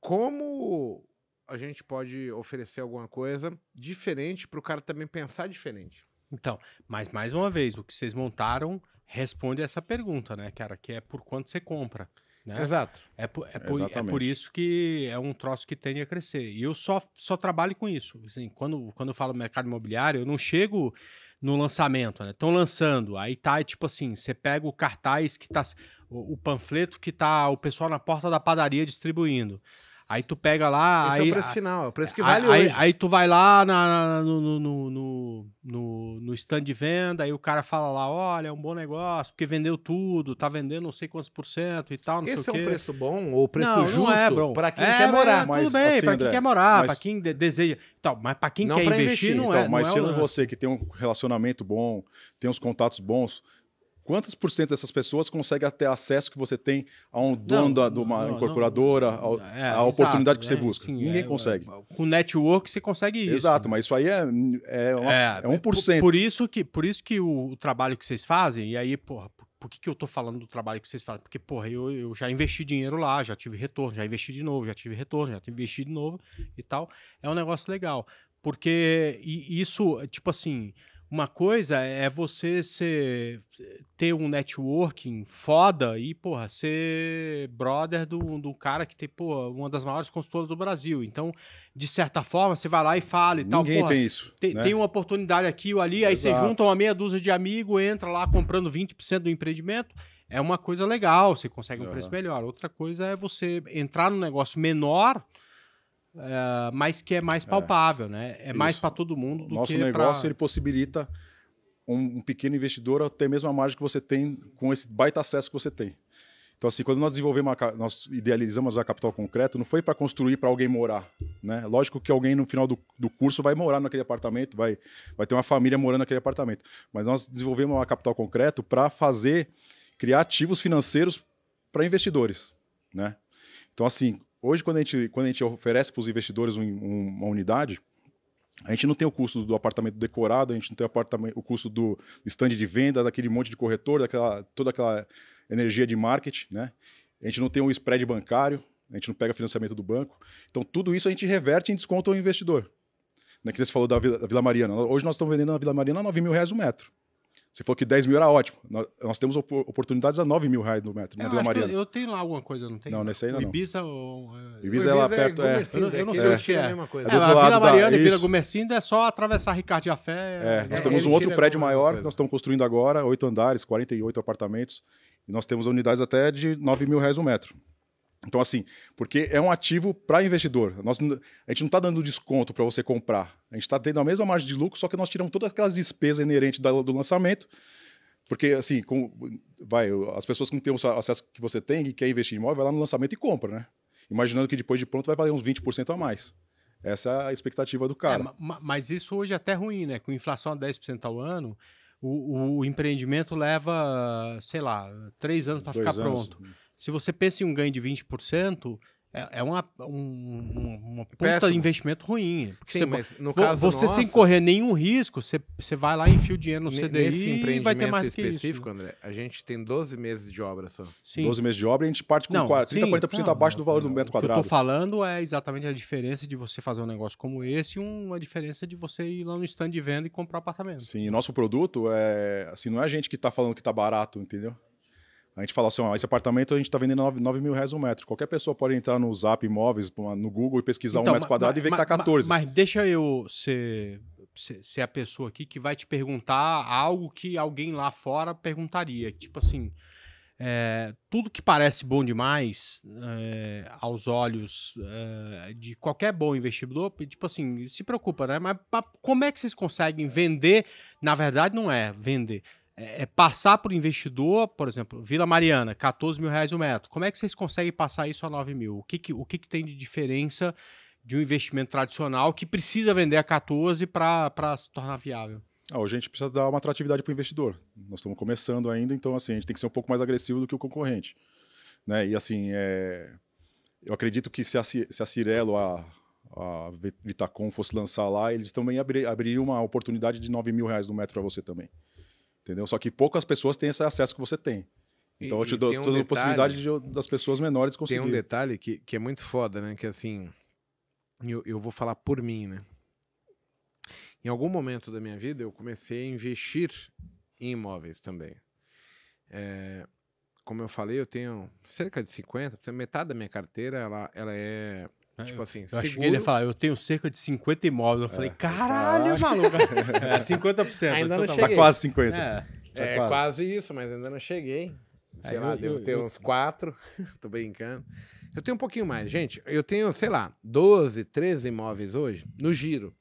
como a gente pode oferecer alguma coisa diferente para o cara também pensar diferente. Então, mas mais uma vez, o que vocês montaram responde essa pergunta, né, cara? Que é por quanto você compra, né? Exato. É por, é por, é por isso que é um troço que tende a crescer. E eu só, só trabalho com isso. Assim, quando, quando eu falo mercado imobiliário, eu não chego... no lançamento, né? Estão lançando. Aí tá, é tipo assim, você pega o cartaz que tá... O, o panfleto que tá o pessoal na porta da padaria distribuindo. Aí tu pega lá... Esse aí, é o preço final, é o preço que vale aí, hoje. Aí, aí tu vai lá na, na, no, no, no, no, no stand de venda, aí o cara fala lá, olha, é um bom negócio, porque vendeu tudo, tá vendendo não sei quantos por cento e tal, não Esse sei o quê. Esse é um preço bom ou preço não, justo não é, para quem é, quer morar. Mas, tudo bem, assim, para quem quer morar, mas... para quem deseja... Então, mas para quem não quer pra investir, investir, não então, é. Mas não é tirando você que tem um relacionamento bom, tem uns contatos bons... Quantos por cento dessas pessoas conseguem ter acesso que você tem a um dono não, da, de uma não, incorporadora, não, não, é, a oportunidade exato, que você é, busca? Sim, Ninguém é, consegue. É, com network você consegue isso. Exato, né? Mas isso aí é, é, uma, é, é um por cento. Por, por isso que, por isso que o, o trabalho que vocês fazem, e aí, porra, por, por que, que eu tô falando do trabalho que vocês fazem? Porque, porra, eu, eu já investi dinheiro lá, já tive retorno, já investi de novo, já tive retorno, já tive investi de novo e tal. É um negócio legal. Porque isso, tipo assim... Uma coisa é você ser, ter um networking foda e, porra, ser brother do, do cara que tem, porra, uma das maiores consultoras do Brasil. Então, de certa forma, você vai lá e fala e Ninguém tal. Ninguém tem isso. Tem, né? Tem uma oportunidade aqui ou ali, aí Exato. Você junta uma meia dúzia de amigos, entra lá comprando vinte por cento do empreendimento. É uma coisa legal, você consegue um uhum. preço melhor. Outra coisa é você entrar num negócio menor... Uh, mas que é mais palpável, é, né? É isso. Mais para todo mundo do Nosso que negócio pra... ele possibilita um, um pequeno investidor até mesmo a margem que você tem com esse baita acesso que você tem. Então, assim, quando nós desenvolvemos, a, nós idealizamos a Capital Concreto, não foi para construir para alguém morar, né? Lógico que alguém no final do, do curso vai morar naquele apartamento, vai, vai ter uma família morando naquele apartamento. Mas nós desenvolvemos a Capital Concreto para fazer, criar ativos financeiros para investidores, né? Então, assim... Hoje, quando a gente, quando a gente oferece para os investidores um, um, uma unidade, a gente não tem o custo do apartamento decorado, a gente não tem o, apartamento, o custo do stand de venda, daquele monte de corretor, daquela, toda aquela energia de marketing, né? A gente não tem um spread bancário, a gente não pega financiamento do banco. Então, tudo isso a gente reverte em desconto ao investidor. Naquele você falou da Vila, da Vila Mariana. Hoje, nós estamos vendendo na Vila Mariana a nove mil reais o metro. Você falou que dez mil era ótimo. Nós, nós temos op oportunidades a nove mil reais no metro, na Vila Mariana. Eu, eu tenho lá alguma coisa, não tem? Não, nesse aí não. Ibiza ou... Ibiza é lá perto, é. Eu não sei onde que é. É, é. é. é. é. é. é. é. é. é. é. é. é. A Vila Mariana e Vila Gomercinda é só atravessar Ricardo Jafé. É, nós temos um outro prédio maior, nós estamos construindo agora, oito andares, quarenta e oito apartamentos, e nós temos unidades até de nove mil reais o metro. Então, assim, porque é um ativo para investidor. Nós, a gente não está dando desconto para você comprar. A gente está tendo a mesma margem de lucro, só que nós tiramos todas aquelas despesas inerentes da, do lançamento. Porque, assim, com, vai, as pessoas que não têm o acesso que você tem e quer investir em imóvel, vai lá no lançamento e compra, né? Imaginando que depois de pronto vai valer uns vinte por cento a mais. Essa é a expectativa do cara. É, mas isso hoje é até ruim, né? Com inflação a dez por cento ao ano, o, o empreendimento leva, sei lá, três anos para ficar anos. pronto. Se você pensa em um ganho de vinte por cento, é, é uma, um, uma puta de investimento ruim. Sim, você, mas no vo, caso você nosso, sem correr nenhum risco, você, você vai lá e enfia o dinheiro no C D I e vai ter mais específico, que isso. André, a gente tem doze meses de obra só. Sim. doze meses de obra e a gente parte com não, quarenta por cento, sim, quarenta por cento não, abaixo do valor não, do metro quadrado. O que eu tô falando é exatamente a diferença de você fazer um negócio como esse e uma diferença de você ir lá no stand de venda e comprar um apartamento. Sim, nosso produto é assim, não é a gente que tá falando que tá barato, entendeu? A gente fala assim, ó, esse apartamento a gente está vendendo nove mil reais um metro. Qualquer pessoa pode entrar no Zap Imóveis, no Google e pesquisar então, um metro quadrado e ver que está catorze. Mas, mas deixa eu ser, ser, ser a pessoa aqui que vai te perguntar algo que alguém lá fora perguntaria. Tipo assim, é, tudo que parece bom demais é, aos olhos é, de qualquer bom investidor, tipo assim, se preocupa, né? Mas, mas como é que vocês conseguem vender? Na verdade, não é vender. É passar para o investidor, por exemplo, Vila Mariana, quatorze mil reais o metro. Como é que vocês conseguem passar isso a nove mil? O que, que, o que, que tem de diferença de um investimento tradicional que precisa vender a quatorze para se tornar viável? Ah, hoje a gente precisa dar uma atratividade para o investidor. Nós estamos começando ainda, então assim, a gente tem que ser um pouco mais agressivo do que o concorrente, né? E assim, é... eu acredito que se a, se a Cyrela, a, a Vitacon fosse lançar lá, eles também abrir, abririam uma oportunidade de nove mil reais no metro para você também. Entendeu? Só que poucas pessoas têm esse acesso que você tem. Então e, eu te dou um toda detalhe, a possibilidade de, das pessoas menores conseguir. Tem um detalhe que, que é muito foda, né? Que assim, eu, eu vou falar por mim, né? Em algum momento da minha vida eu comecei a investir em imóveis também. É, como eu falei, eu tenho cerca de cinquenta por cento, metade da minha carteira ela, ela é... Tipo assim, eu seguro... acho que ele ia falar, eu tenho cerca de cinquenta imóveis. Eu é. falei, caralho, maluco. É, cinquenta por cento. Ainda não cheguei. Tá quase cinquenta por cento. É, é quase. quase isso, mas ainda não cheguei. Sei é, lá, eu, devo eu, ter eu... uns quatro. Tô brincando. Eu tenho um pouquinho mais, gente. Eu tenho, sei lá, doze, treze imóveis hoje no giro,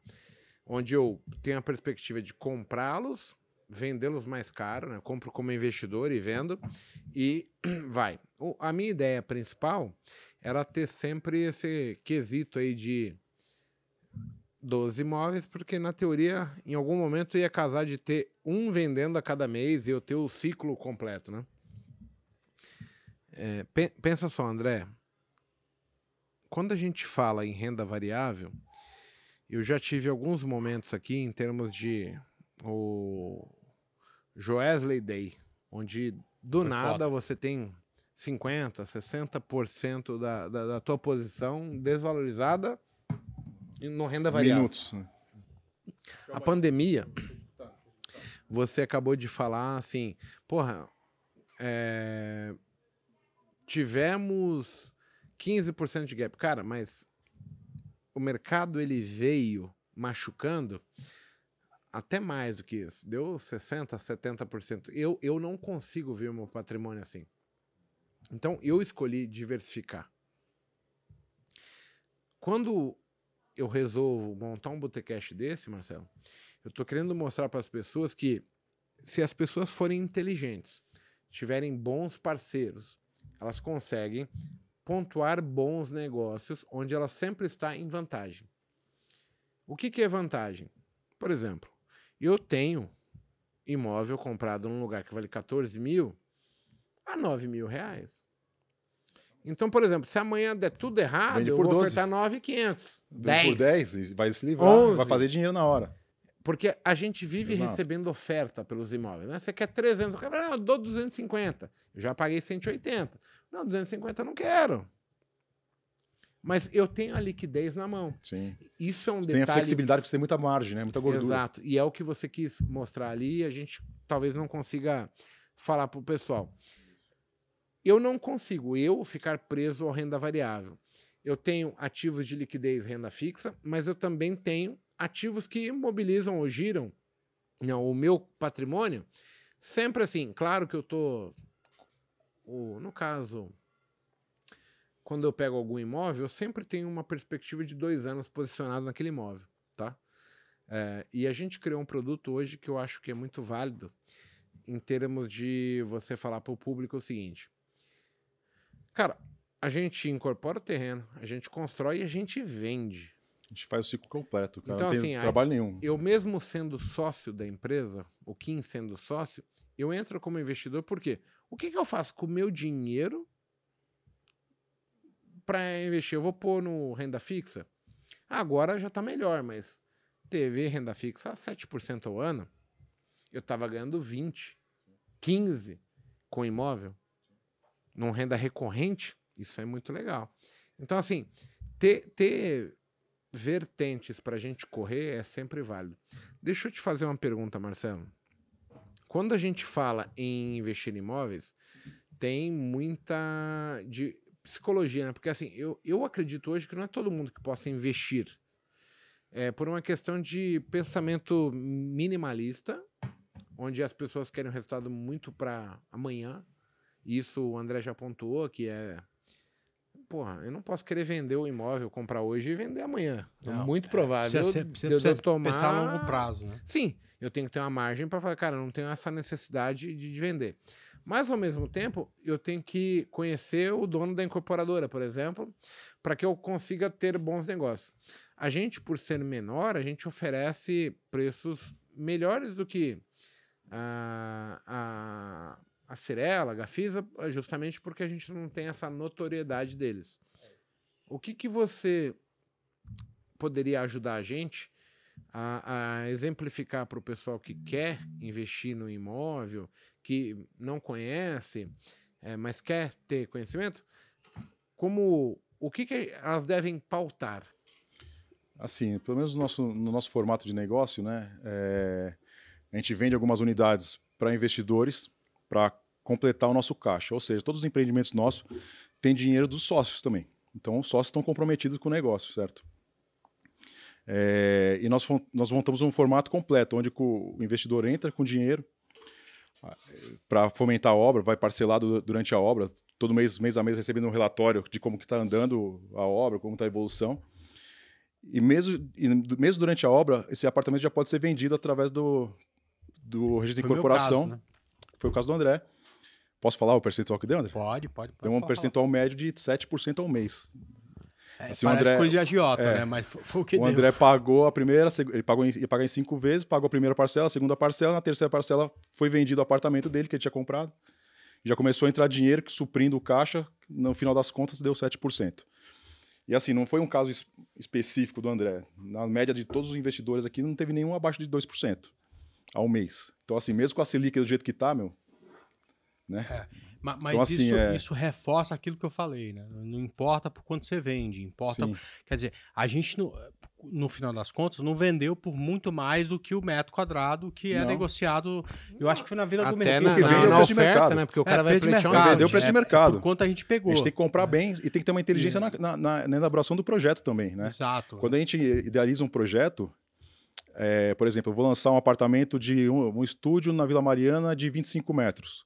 onde eu tenho a perspectiva de comprá-los, vendê-los mais caro, né? Compro como investidor e vendo, e vai. O, a minha ideia principal era ter sempre esse quesito aí de doze imóveis, porque na teoria, em algum momento, ia casar de ter um vendendo a cada mês e eu ter o ciclo completo, né? É, pe pensa só, André, quando a gente fala em renda variável, eu já tive alguns momentos aqui em termos de o Joesley Day, onde do Foi nada foda. Você tem cinquenta, sessenta por cento da, da, da tua posição desvalorizada no renda variável. Minutos. Né? A pandemia, você acabou de falar assim, porra, é... tivemos quinze por cento de gap. Cara, mas o mercado ele veio machucando até mais do que isso. Deu sessenta por cento, setenta por cento. Eu, eu não consigo ver o meu patrimônio assim. Então, eu escolhi diversificar. Quando eu resolvo montar um Butecast desse, Marcelo, eu estou querendo mostrar para as pessoas que se as pessoas forem inteligentes, tiverem bons parceiros, elas conseguem pontuar bons negócios onde ela sempre está em vantagem. O que, que é vantagem? Por exemplo, eu tenho imóvel comprado num lugar que vale quatorze mil a nove mil reais. Então, por exemplo, se amanhã der tudo errado, vende eu vou doze. Ofertar nove mil e quinhentos. dez por dez, vai se livrar, onze. Vai fazer dinheiro na hora. Porque a gente vive Exato. Recebendo oferta pelos imóveis, né? Você quer trezentos, não, eu dou duzentos e cinquenta. Eu já paguei cento e oitenta. Não, duzentos e cinquenta eu não quero. Mas eu tenho a liquidez na mão. Sim. Isso é um você detalhe... Tem a flexibilidade, porque você tem muita margem, né? Muita gordura. Exato. E é o que você quis mostrar ali, a gente talvez não consiga falar para o pessoal. Eu não consigo, eu, ficar preso à renda variável. Eu tenho ativos de liquidez, renda fixa, mas eu também tenho ativos que mobilizam ou giram não, o meu patrimônio, sempre assim, claro que eu tô o, no caso, quando eu pego algum imóvel, eu sempre tenho uma perspectiva de dois anos posicionado naquele imóvel, tá? É, e a gente criou um produto hoje que eu acho que é muito válido em termos de você falar para o público o seguinte, cara, a gente incorpora o terreno, a gente constrói e a gente vende. A gente faz o ciclo completo, cara. Então, não tem assim, trabalho aí, nenhum. Eu mesmo sendo sócio da empresa, o Kim sendo sócio, eu entro como investidor porque o que, que eu faço com o meu dinheiro para investir? Eu vou pôr no renda fixa? Agora já está melhor, mas teve renda fixa a sete por cento ao ano, eu estava ganhando vinte, quinze por cento com imóvel, num renda recorrente, isso é muito legal. Então, assim, ter... ter vertentes para a gente correr é sempre válido. Deixa eu te fazer uma pergunta, Marcelo. Quando a gente fala em investir em imóveis, tem muita de psicologia, né? Porque assim, eu, eu acredito hoje que não é todo mundo que possa investir. É por uma questão de pensamento minimalista, onde as pessoas querem um resultado muito para amanhã. Isso o André já pontuou, que é... Porra, eu não posso querer vender o imóvel, comprar hoje e vender amanhã. Não, muito provável. É, você precisa, eu, eu precisa tomar... pensar a longo prazo, né? Sim, eu tenho que ter uma margem para falar, cara, eu não tenho essa necessidade de vender. Mas, ao mesmo tempo, eu tenho que conhecer o dono da incorporadora, por exemplo, para que eu consiga ter bons negócios. A gente, por ser menor, a gente oferece preços melhores do que a... a... a Cyrela, a Gafisa, justamente porque a gente não tem essa notoriedade deles. O que, que você poderia ajudar a gente a, a exemplificar para o pessoal que quer investir no imóvel, que não conhece, é, mas quer ter conhecimento? Como, o que, que elas devem pautar? Assim, pelo menos no nosso, no nosso formato de negócio, né? É, a gente vende algumas unidades para investidores, para completar o nosso caixa. Ou seja, todos os empreendimentos nossos têm dinheiro dos sócios também. Então, os sócios estão comprometidos com o negócio, certo? É, e nós, nós montamos um formato completo, onde o investidor entra com dinheiro, para fomentar a obra, vai parcelado durante a obra, todo mês, mês a mês, recebendo um relatório de como que está andando a obra, como está a evolução. E mesmo, e mesmo durante a obra, esse apartamento já pode ser vendido através do, do registro de incorporação. Foi o meu caso, né? Foi o caso do André. Posso falar o percentual que deu, André? Pode, pode. pode deu um percentual falar. médio de sete por cento ao mês. É, assim, parece o André, coisa de agiota, é, né? Mas foi o que o deu. O André pagou a primeira, ele pagou em, ia pagar em cinco vezes, pagou a primeira parcela, a segunda parcela, na terceira parcela foi vendido o apartamento dele que ele tinha comprado. Já começou a entrar dinheiro, que suprindo o caixa, no final das contas deu sete por cento. E assim, não foi um caso es- específico do André. Na média de todos os investidores aqui, não teve nenhum abaixo de dois por cento ao mês. Então assim, mesmo com a Selic do jeito que tá, meu... Né? É, mas então, assim, isso, é... isso reforça aquilo que eu falei, né? Não importa por quanto você vende, importa... Sim. Quer dizer, a gente, no, no final das contas, não vendeu por muito mais do que o metro quadrado que é não. negociado, eu acho que foi na Vila Até do Mercado. Até na, na, na, na oferta, mercado. né? Porque o cara é, vai pleitear. Vendeu o preço de mercado. É, é por quanto a gente pegou. A gente tem que comprar é. bem e tem que ter uma inteligência na, na, na, na elaboração do projeto também, né? Exato. Quando a gente idealiza um projeto, é, por exemplo, eu vou lançar um apartamento de um, um estúdio na Vila Mariana de vinte e cinco metros.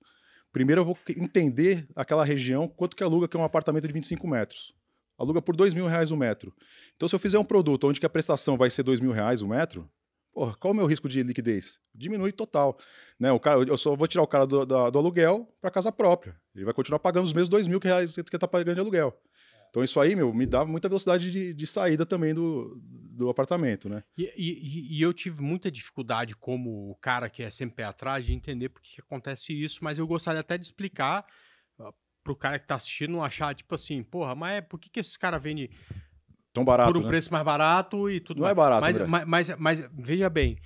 Primeiro eu vou entender aquela região, quanto que aluga, que é um apartamento de vinte e cinco metros. Aluga por dois mil reais o metro. Então, se eu fizer um produto onde que a prestação vai ser dois mil reais o metro, porra, qual é o meu risco de liquidez? Diminui total. Né? O cara, eu só vou tirar o cara do, do, do aluguel para casa própria. Ele vai continuar pagando os mesmos dois mil reais que ele está pagando de aluguel. Então, isso aí, meu, me dá muita velocidade de, de saída também do, do apartamento, né? E, e, e eu tive muita dificuldade, como o cara que é sempre pé atrás, de entender por que acontece isso, mas eu gostaria até de explicar uh, pro cara que tá assistindo, não achar, tipo assim, porra, mas é, por que, que esse cara vende tão barato, por um né? preço mais barato e tudo não mais? Não é barato, mas, mas, mas, mas veja bem,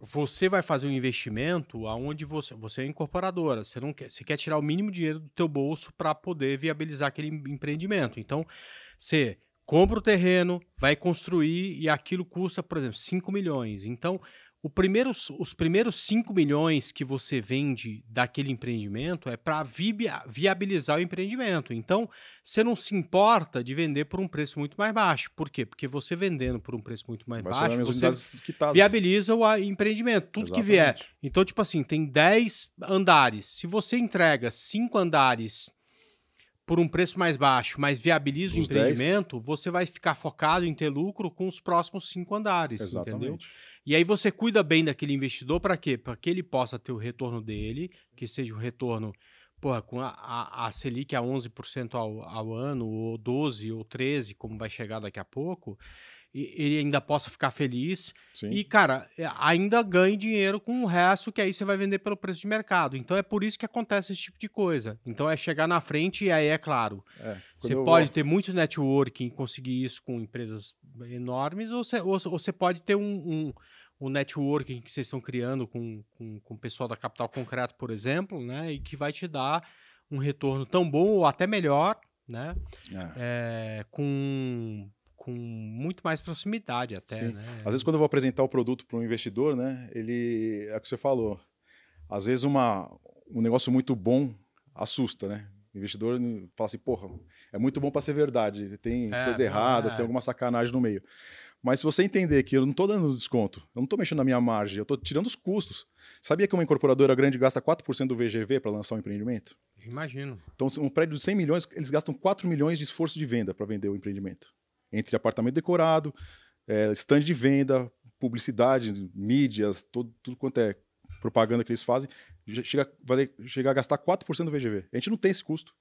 você vai fazer um investimento aonde você, você é incorporadora, você, não quer, você quer tirar o mínimo dinheiro do teu bolso para poder viabilizar aquele empreendimento. Então, você compra o terreno, vai construir e aquilo custa, por exemplo, cinco milhões. Então, o primeiro, os primeiros cinco milhões que você vende daquele empreendimento é para viabilizar o empreendimento. Então, você não se importa de vender por um preço muito mais baixo. Por quê? Porque você vendendo por um preço muito mais Mas baixo, você viabiliza o empreendimento, tudo Exatamente. que vier. Então, tipo assim, tem dez andares. Se você entrega cinco andares... por um preço mais baixo, mas viabiliza os o empreendimento, dez. Você vai ficar focado em ter lucro com os próximos cinco andares, Exatamente. entendeu? E aí você cuida bem daquele investidor para quê? Para que ele possa ter o retorno dele, que seja o retorno porra, com a, a, a Selic a onze por cento ao, ao ano, ou doze por cento, ou treze por cento, como vai chegar daqui a pouco, e, ele ainda possa ficar feliz. Sim. E, cara, ainda ganhe dinheiro com o resto, que aí você vai vender pelo preço de mercado. Então, é por isso que acontece esse tipo de coisa. Então, é chegar na frente e aí, é claro, é, você pode vou... ter muito networking e conseguir isso com empresas enormes, ou você, ou, ou você pode ter um... um o networking que vocês estão criando com, com, com o pessoal da Capital Concreto, por exemplo, né? E que vai te dar um retorno tão bom ou até melhor, né? É. É, com, com muito mais proximidade até, Sim. né? Às vezes, quando eu vou apresentar o produto para um investidor, né? Ele... É o que você falou. Às vezes, uma, um negócio muito bom assusta, né? O investidor fala assim, porra, é muito bom para ser verdade. Tem é, coisa errada, é. tem alguma sacanagem no meio. Mas se você entender que eu não estou dando desconto, eu não estou mexendo na minha margem, eu estou tirando os custos. Sabia que uma incorporadora grande gasta quatro por cento do V G V para lançar um empreendimento? Imagino. Então, um prédio de cem milhões, eles gastam quatro milhões de esforço de venda para vender o empreendimento. Entre apartamento decorado, é, stand de venda, publicidade, mídias, todo, tudo quanto é propaganda que eles fazem, chega, vai chegar a gastar quatro por cento do V G V. A gente não tem esse custo.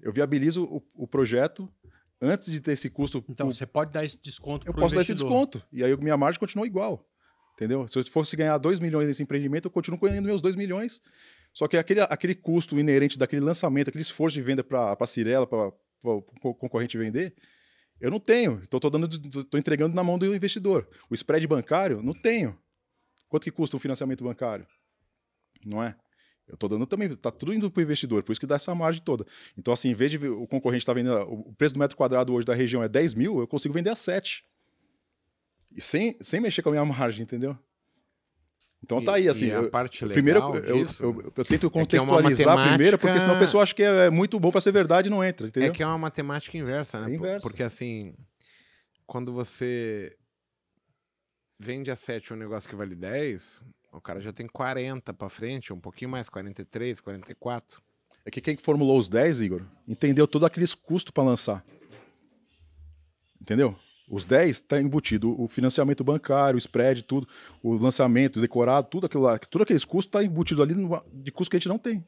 Eu viabilizo o, o projeto... Antes de ter esse custo... Então, você pode dar esse desconto para o investidor. Eu posso dar esse desconto. E aí, minha margem continua igual. Entendeu? Se eu fosse ganhar dois milhões nesse empreendimento, eu continuo ganhando meus dois milhões. Só que aquele, aquele custo inerente daquele lançamento, aquele esforço de venda para a Cyrela, para o concorrente vender, eu não tenho. Então, estou entregando na mão do investidor. O spread bancário, não tenho. Quanto que custa o financiamento bancário? Não é? Eu estou dando também, está tudo indo para o investidor, por isso que dá essa margem toda. Então, assim, em vez de o concorrente estar tá vendendo, o preço do metro quadrado hoje da região é dez mil, eu consigo vender a sete. E sem, sem mexer com a minha margem, entendeu? Então, e, tá aí, assim. E a eu, parte legal primeiro, disso, eu, eu, eu, eu tento contextualizar é é primeiro, porque senão a pessoa acha que é, é muito bom para ser verdade e não entra, entendeu? É que é uma matemática inversa, né? É inversa. Porque, assim, quando você vende a sete um negócio que vale dez... O cara já tem quarenta para frente, um pouquinho mais, quarenta e três, quarenta e quatro. É que quem formulou os dez, Igor, entendeu todos aqueles custos para lançar. Entendeu? Os dez está embutido o financiamento bancário, o spread, tudo, o lançamento, o decorado, tudo aquilo lá, tudo aqueles custos está embutido ali no, de custo que a gente não tem.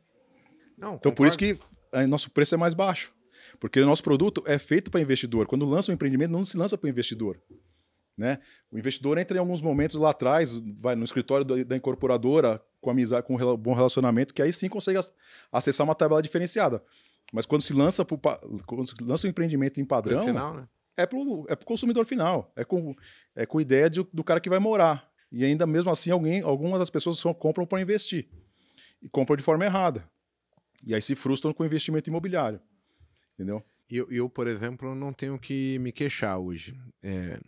Não, então, concordo. Por isso que a, nosso preço é mais baixo. Porque o nosso produto é feito para investidor. Quando lança um empreendimento, não se lança para o investidor. Né? O investidor entra em alguns momentos lá atrás, vai no escritório da incorporadora com amizade, com um bom relacionamento, que aí sim consegue acessar uma tabela diferenciada. Mas quando se lança, pro, quando se lança um empreendimento em padrão, final, né? é para o é pro consumidor final. É com, é com a ideia de, do cara que vai morar. E ainda mesmo assim, alguém, algumas das pessoas só compram para investir. E compram de forma errada. E aí se frustram com o investimento imobiliário. Entendeu? Eu, eu, por exemplo, não tenho que me queixar hoje. É,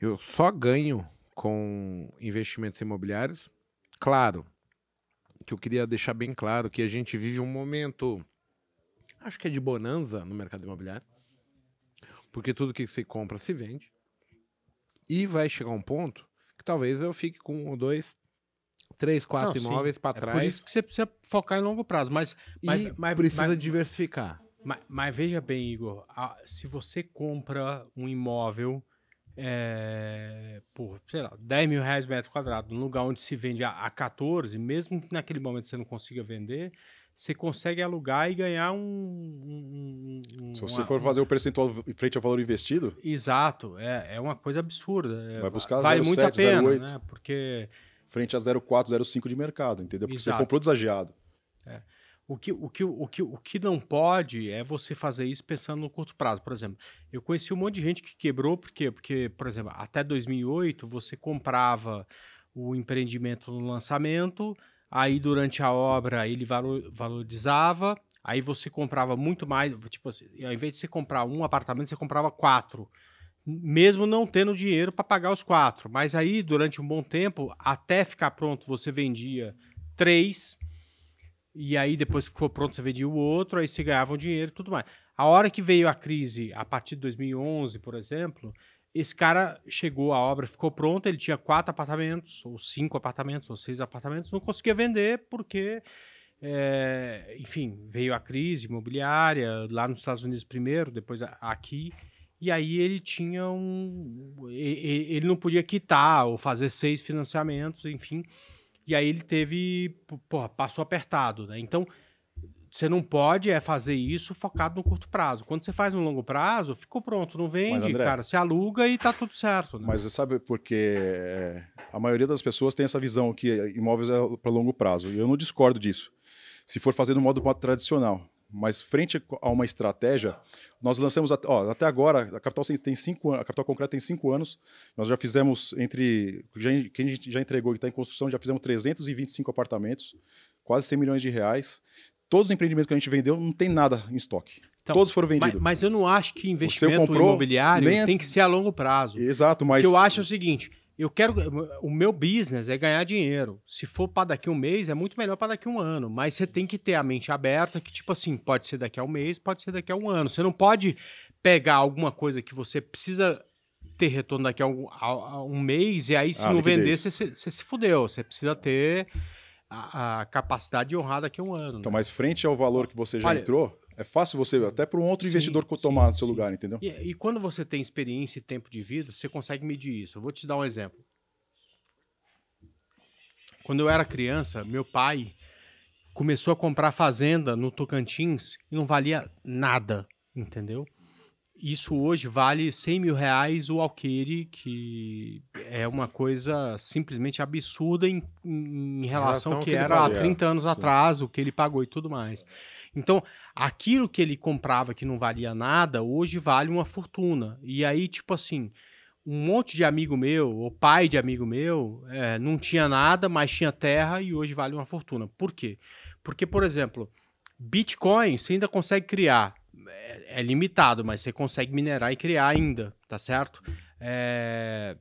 eu só ganho com investimentos imobiliários. Claro, que eu queria deixar bem claro que a gente vive um momento, acho que é de bonanza no mercado imobiliário, porque tudo que se compra se vende. E vai chegar um ponto que talvez eu fique com um ou dois, três, quatro não, imóveis para é trás. Por isso que você precisa focar em longo prazo. Mas, mas, e mas precisa mas... diversificar. Mas, mas veja bem, Igor, a, se você compra um imóvel é, por, sei lá, dez mil reais metro quadrado, num lugar onde se vende a, a quatorze, mesmo que naquele momento você não consiga vender, você consegue alugar e ganhar um... um, um se você uma, for fazer um, o percentual em frente ao valor investido... Exato, é, é uma coisa absurda. É, vai buscar vale zero vírgula sete, muito a pena, zero vírgula oito, né? Porque... frente a zero vírgula quatro, zero vírgula cinco de mercado, entendeu? Porque exato. Você comprou desagiado. É. O que, o, que, o, que, o que não pode é você fazer isso pensando no curto prazo. Por exemplo, eu conheci um monte de gente que quebrou, por quê? Porque, por exemplo, até dois mil e oito você comprava o empreendimento no lançamento, aí durante a obra ele valor, valorizava, aí você comprava muito mais, tipo assim, ao invés de você comprar um apartamento, você comprava quatro, mesmo não tendo dinheiro para pagar os quatro. Mas aí, durante um bom tempo, até ficar pronto, você vendia três... E aí, depois que ficou pronto, você vendia o outro, aí se ganhava um dinheiro e tudo mais. A hora que veio a crise, a partir de dois mil e onze, por exemplo, esse cara chegou, a obra ficou pronta, ele tinha quatro apartamentos, ou cinco apartamentos, ou seis apartamentos, não conseguia vender porque, é, enfim, veio a crise imobiliária, lá nos Estados Unidos primeiro, depois aqui, e aí ele tinha um... Ele não podia quitar ou fazer seis financiamentos, enfim... E aí ele teve, porra, passou apertado, né? Então, você não pode é fazer isso focado no curto prazo. Quando você faz um longo prazo, ficou pronto, não vende, mas, André, cara, você aluga e tá tudo certo. Né? Mas você sabe porque a maioria das pessoas tem essa visão que imóveis é para longo prazo, e eu não discordo disso. Se for fazer no modo tradicional, mas frente a uma estratégia, nós lançamos, ó, até agora, a Capital, tem cinco, a Capital Concreto tem cinco anos, nós já fizemos entre, já, quem a gente já entregou e está em construção, já fizemos trezentos e vinte e cinco apartamentos, quase cem milhões de reais. Todos os empreendimentos que a gente vendeu não tem nada em estoque. Então, todos foram vendidos. Mas, mas eu não acho que investimento comprou, imobiliário tem antes... que ser a longo prazo. Exato, mas... O que eu acho é o seguinte... Eu quero... O meu business é ganhar dinheiro. Se for para daqui a um mês, é muito melhor para daqui a um ano. Mas você tem que ter a mente aberta que, tipo assim, pode ser daqui a um mês, pode ser daqui a um ano. Você não pode pegar alguma coisa que você precisa ter retorno daqui a um, a, a um mês e aí se ah, não vender, você, você se fudeu. Você precisa ter a, a capacidade de honrar daqui a um ano. Então, né? Mas frente ao valor que você já Olha, entrou... É fácil você, até para um outro sim, investidor tomar sim, no seu sim. lugar, entendeu? E, e quando você tem experiência e tempo de vida, você consegue medir isso. Eu vou te dar um exemplo. Quando eu era criança, meu pai começou a comprar fazenda no Tocantins e não valia nada, entendeu? Isso hoje vale cem mil reais o alqueire, que é uma coisa simplesmente absurda em, em, em relação, relação ao que, que era há trinta anos sim. atrás, o que ele pagou e tudo mais. Então, aquilo que ele comprava que não valia nada, hoje vale uma fortuna. E aí, tipo assim, um monte de amigo meu, ou pai de amigo meu, é, não tinha nada, mas tinha terra e hoje vale uma fortuna. Por quê? Porque, por exemplo, Bitcoin você ainda consegue criar. É limitado, mas você consegue minerar e criar ainda, tá certo? É...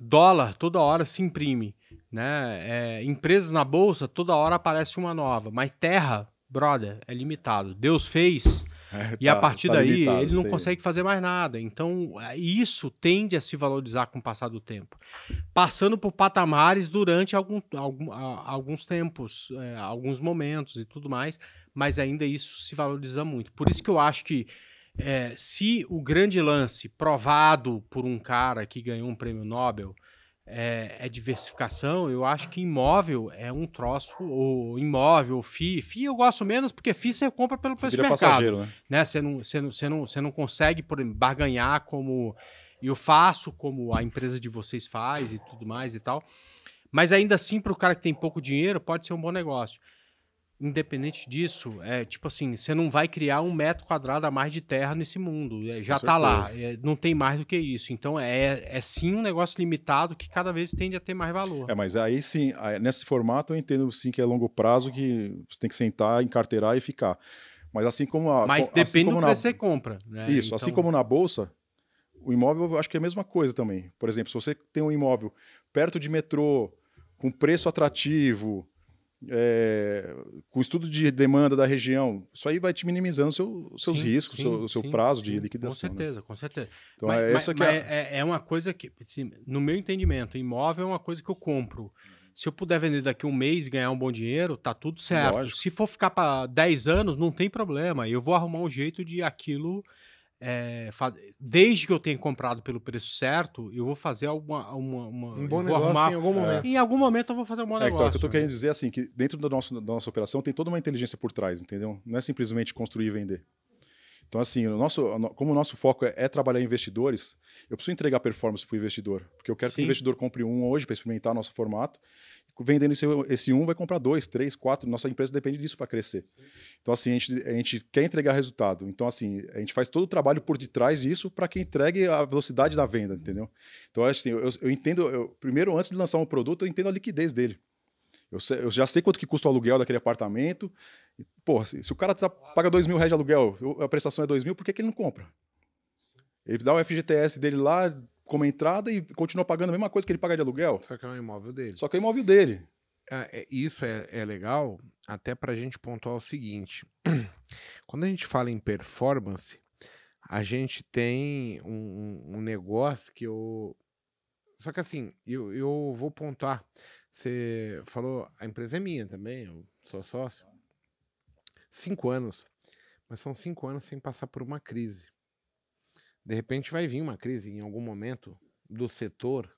Dólar toda hora se imprime, né? É... Empresas na bolsa toda hora aparece uma nova, mas terra, brother, é limitado. Deus fez É, e tá, a partir tá daí limitado, ele não tem. consegue fazer mais nada. Então isso tende a se valorizar com o passar do tempo. Passando por patamares durante algum, algum, alguns tempos, é, alguns momentos e tudo mais, mas ainda isso se valoriza muito. Por isso que eu acho que é, se o grande lance provado por um cara que ganhou um prêmio Nobel é, é diversificação, eu acho que imóvel é um troço, ou imóvel, ou F I I. F I I eu gosto menos, porque F I I você compra pelo preço do mercado, né? Né? Você não, você não, você não, você não consegue, por exemplo, barganhar como eu faço, como a empresa de vocês faz e tudo mais e tal. Mas ainda assim, para o cara que tem pouco dinheiro, pode ser um bom negócio. Independente disso, é tipo assim, você não vai criar um metro quadrado a mais de terra nesse mundo, é, já tá lá, é, não tem mais do que isso, então é, é sim um negócio limitado que cada vez tende a ter mais valor. É, mas aí sim, nesse formato eu entendo sim que é longo prazo, que você tem que sentar, encarteirar e ficar, mas assim como... A, mas depende assim como do na... preço que você compra. Né? Isso, então... assim como na bolsa, o imóvel eu acho que é a mesma coisa também. Por exemplo, se você tem um imóvel perto de metrô, com preço atrativo... É, com estudo de demanda da região, isso aí vai te minimizando seu, seus sim, riscos, o seu, seu sim, prazo sim, de liquidação. Com certeza, né? Com certeza. Então, mas, é, mas, mas é... é uma coisa que, no meu entendimento, imóvel é uma coisa que eu compro. Se eu puder vender daqui a um mês e ganhar um bom dinheiro, tá tudo certo. Lógico. Se for ficar para dez anos, não tem problema. Eu vou arrumar um jeito de aquilo... É, faz... Desde que eu tenha comprado pelo preço certo, eu vou fazer alguma, uma, uma... um bom negócio arrumar... em algum momento. É. Em algum momento eu vou fazer um bom é, negócio. Então, o que eu estou querendo dizer assim, que dentro da nossa, da nossa operação tem toda uma inteligência por trás, entendeu? Não é simplesmente construir e vender. Então, assim, o nosso, como o nosso foco é, é trabalhar investidores, eu preciso entregar performance para o investidor, porque eu quero Sim. que o investidor compre um hoje para experimentar nosso formato. Vendendo esse, esse um, vai comprar dois, três, quatro. Nossa empresa depende disso para crescer. Então, assim, a gente, a gente quer entregar resultado. Então, assim, a gente faz todo o trabalho por detrás disso para que entregue a velocidade da venda, entendeu? Então, assim, eu, eu entendo... Eu, primeiro, antes de lançar um produto, eu entendo a liquidez dele. Eu, sei, eu já sei quanto que custa o aluguel daquele apartamento. E, porra, se, se o cara tá, paga dois mil reais de aluguel, a prestação é dois mil, por que, que ele não compra? Ele dá o F G T S dele lá... como entrada e continua pagando a mesma coisa que ele paga de aluguel. Só que é o imóvel dele. Só que é o imóvel dele. É, é, isso é, é legal até para a gente pontuar o seguinte. Quando a gente fala em performance, a gente tem um, um negócio que eu... Só que assim, eu, eu vou pontuar. Você falou, a empresa é minha também, eu sou sócio. Cinco anos. Mas são cinco anos sem passar por uma crise. De repente vai vir uma crise em algum momento do setor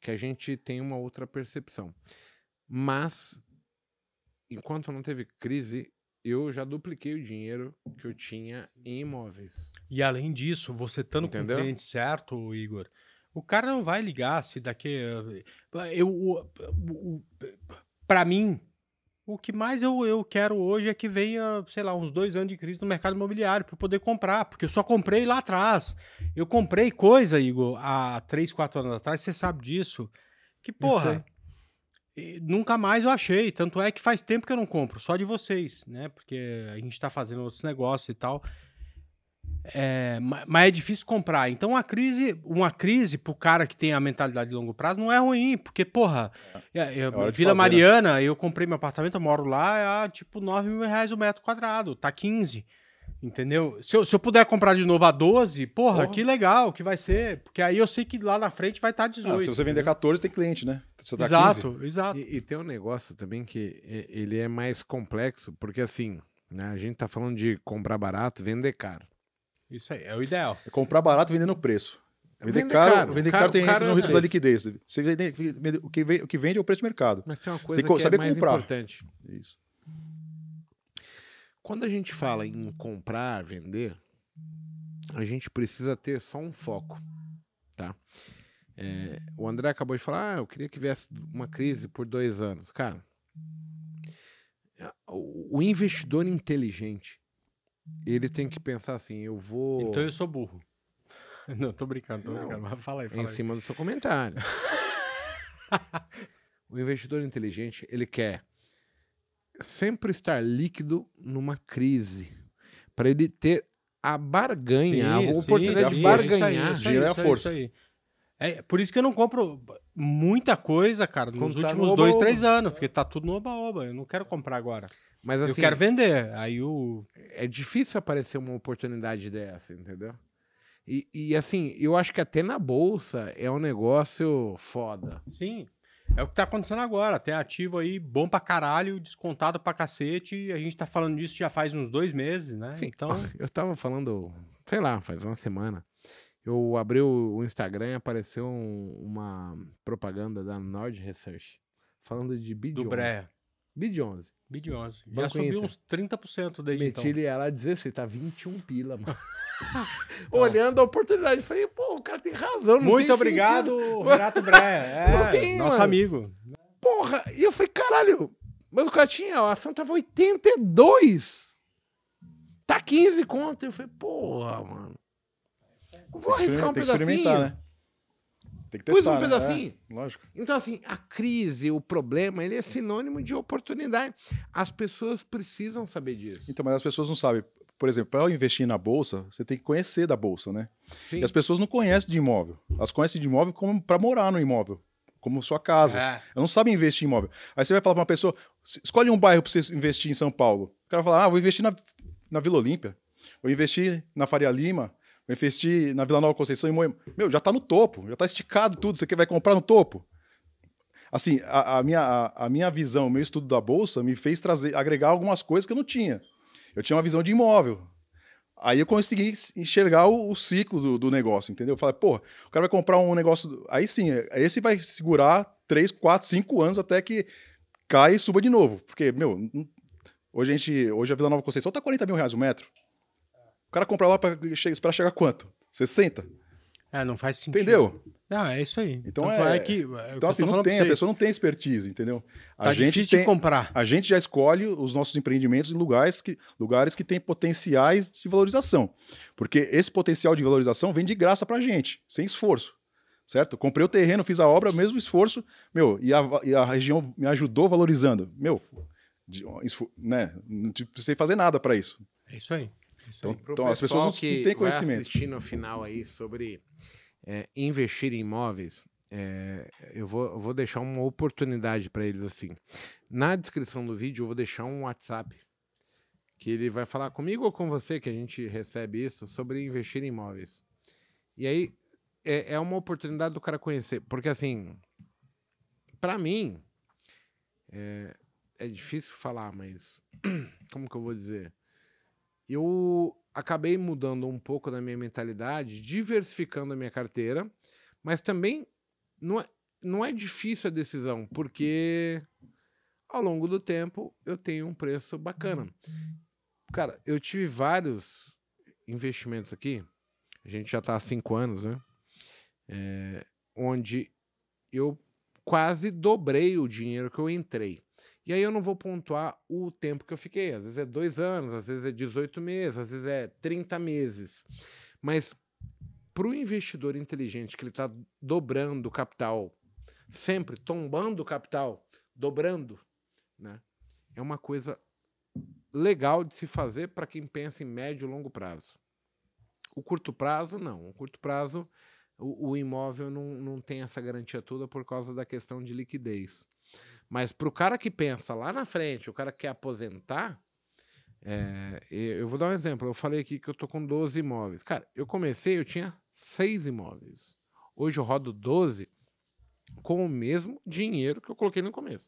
que a gente tem uma outra percepção. Mas, enquanto não teve crise, eu já dupliquei o dinheiro que eu tinha em imóveis. E além disso, você estando com o cliente certo, Igor, o cara não vai ligar se daqui... Eu, para mim... O que mais eu, eu quero hoje é que venha, sei lá, uns dois anos de crise no mercado imobiliário para eu poder comprar, porque eu só comprei lá atrás. Eu comprei coisa, Igor, há três, quatro anos atrás, você sabe disso, que porra, nunca mais eu achei, tanto é que faz tempo que eu não compro, só de vocês, né, porque a gente está fazendo outros negócios e tal, é, mas é difícil comprar. Então a crise, uma crise pro cara que tem a mentalidade de longo prazo não é ruim, porque porra, é, eu, é Vila Mariana, né? Eu comprei meu apartamento, eu moro lá, é tipo nove mil reais o metro quadrado, tá quinze, entendeu? Se eu, se eu puder comprar de novo a doze, porra, porra, que legal que vai ser, porque aí eu sei que lá na frente vai estar dezoito. Ah, se você vender quatorze, tem cliente, né? Você tá exato, quinze. Exato. E, e tem um negócio também que ele é mais complexo, porque assim, né, a gente tá falando de comprar barato, vender caro. Isso aí, é o ideal. É comprar barato vendendo preço. Vender vende caro, caro, vender caro, caro tem caro no é risco preço. Da liquidez. Você vende, vende, o, que vende, o que vende é o preço do mercado. Mas tem uma coisa tem que, que saber é mais comprar. Importante. Isso. Quando a gente fala em comprar, vender, a gente precisa ter só um foco. Tá? É, o André acabou de falar, ah, eu queria que viesse uma crise por dois anos. Cara, o investidor inteligente, ele tem que pensar assim, eu vou... Então eu sou burro. Não, tô brincando, tô Não, brincando, mas fala aí, fala em aí. Cima do seu comentário. O investidor inteligente, ele quer sempre estar líquido numa crise, para ele ter a barganha, sim, a oportunidade sim, de barganhar. Dinheiro é a força. É, por isso que eu não compro muita coisa, cara, nos tá últimos no dois, três anos, porque tá tudo no oba-oba. Eu não quero comprar agora. Mas, assim, eu quero vender. Aí o... É difícil aparecer uma oportunidade dessa, entendeu? E, e, assim, eu acho que até na Bolsa é um negócio foda. Sim. É o que tá acontecendo agora. Tem ativo aí bom pra caralho, descontado pra cacete. A gente tá falando disso já faz uns dois meses, né? Sim. Então... Eu tava falando, sei lá, faz uma semana. Eu abri o Instagram e apareceu um, uma propaganda da Nord Research falando de B D onze. Do Breia. B D onze. B D onze. Já subiu uns trinta por cento desde então. Meti ela a dezesseis, tá vinte e um pila, mano. Olhando a oportunidade, falei, pô, o cara tem razão, não muito tem obrigado, sentido. Renato Breia. É, não tem, nosso mano. Amigo. Porra, e eu falei, caralho, mas o cara tinha, a ação tava oitenta e dois. Tá quinze conto. Eu falei, porra, mano. Vou arriscar um pedacinho. Né? Tem que testar, pus um né? pedacinho. É, lógico. Então, assim, a crise, o problema, ele é sinônimo de oportunidade. As pessoas precisam saber disso. Então, mas as pessoas não sabem. Por exemplo, para investir na Bolsa, você tem que conhecer da Bolsa, né? Sim. E as pessoas não conhecem de imóvel. Elas conhecem de imóvel como para morar no imóvel, como sua casa. É. Elas não sabem investir em imóvel. Aí você vai falar para uma pessoa, escolhe um bairro para você investir em São Paulo. O cara vai falar, ah, vou investir na, na Vila Olímpia. Vou investir na Faria Lima. Eu investi na Vila Nova Conceição e Moema. Meu, já tá no topo, já tá esticado tudo. Você vai comprar no topo? Assim, a, a, minha, a, a minha visão, o meu estudo da Bolsa me fez trazer, agregar algumas coisas que eu não tinha. Eu tinha uma visão de imóvel. Aí eu consegui enxergar o, o ciclo do, do negócio, entendeu? Eu falei, porra, o cara vai comprar um negócio... Aí sim, esse vai segurar três, quatro, cinco anos até que caia e suba de novo. Porque, meu, hoje a, gente, hoje a Vila Nova Conceição tá quarenta mil reais o metro. O cara compra lá para chegar, chegar quanto? sessenta? É, não faz sentido. Entendeu? Não, é isso aí. Então, então é, é que... É então assim, não tem, a pessoa não tem expertise, entendeu? A tá gente difícil tem, de comprar. A gente já escolhe os nossos empreendimentos em lugares que, lugares que têm potenciais de valorização. Porque esse potencial de valorização vem de graça para a gente, sem esforço. Certo? Comprei o terreno, fiz a obra, mesmo esforço, meu, e a, e a região me ajudou valorizando. Meu, isso, né? Não precisei fazer nada para isso. É isso aí. Então, então as pessoas não têm conhecimento. Vai assistir no final aí sobre é, investir em imóveis, é, eu, vou, eu vou deixar uma oportunidade para eles assim. Na descrição do vídeo eu vou deixar um WhatsApp que ele vai falar comigo ou com você que a gente recebe isso sobre investir em imóveis. E aí é, é uma oportunidade do cara conhecer, porque assim, para mim é, é difícil falar, mas como que eu vou dizer? Eu acabei mudando um pouco da minha mentalidade, diversificando a minha carteira, mas também não é, não é difícil a decisão, porque ao longo do tempo eu tenho um preço bacana. Cara, eu tive vários investimentos aqui, a gente já está há cinco anos, né? É, onde eu quase dobrei o dinheiro que eu entrei. E aí eu não vou pontuar o tempo que eu fiquei. Às vezes é dois anos, às vezes é dezoito meses, às vezes é trinta meses. Mas para o investidor inteligente que ele está dobrando o capital, sempre tombando o capital, dobrando, né? É uma coisa legal de se fazer para quem pensa em médio e longo prazo. O curto prazo, não. O curto prazo, o, o imóvel não, não tem essa garantia toda por causa da questão de liquidez. Mas para o cara que pensa lá na frente, o cara que quer aposentar, é, eu vou dar um exemplo. Eu falei aqui que eu tô com doze imóveis. Cara, eu comecei, eu tinha seis imóveis. Hoje eu rodo doze com o mesmo dinheiro que eu coloquei no começo.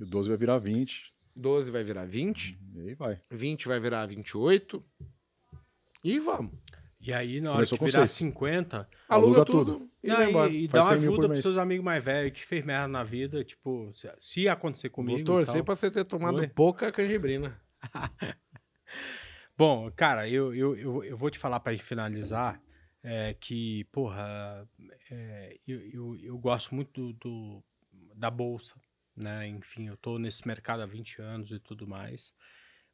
E o doze vai virar vinte. doze vai virar vinte. E aí vai. vinte vai virar vinte e oito. E vamos. E aí, na hora de virar cinquenta, aluga, aluga tudo. tudo. E, não, e, e dá uma ajuda para seus amigos mais velhos que fez merda na vida. Tipo, se, se acontecer comigo. Vou torcer para você ter tomado Foi? pouca canjibrina. Bom, cara, eu, eu, eu, eu vou te falar para finalizar é, que, porra, é, eu, eu, eu gosto muito do, do, da Bolsa, né? Enfim, eu tô nesse mercado há vinte anos e tudo mais.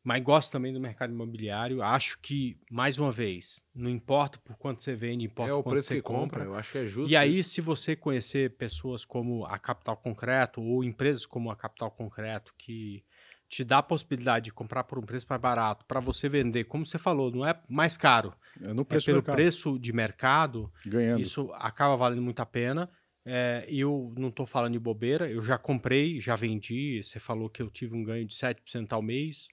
Mas gosto também do mercado imobiliário. Acho que, mais uma vez, não importa por quanto você vende, importa por quanto você compra. É o preço que compra, eu acho que é justo. E aí, se você conhecer pessoas como a Capital Concreto ou empresas como a Capital Concreto que te dá a possibilidade de comprar por um preço mais barato para você vender, como você falou, não é mais caro. É, no preço é pelo mercado. preço de mercado, ganhando. Isso acaba valendo muito a pena. É, eu não estou falando de bobeira, eu já comprei, já vendi, você falou que eu tive um ganho de sete por cento ao mês,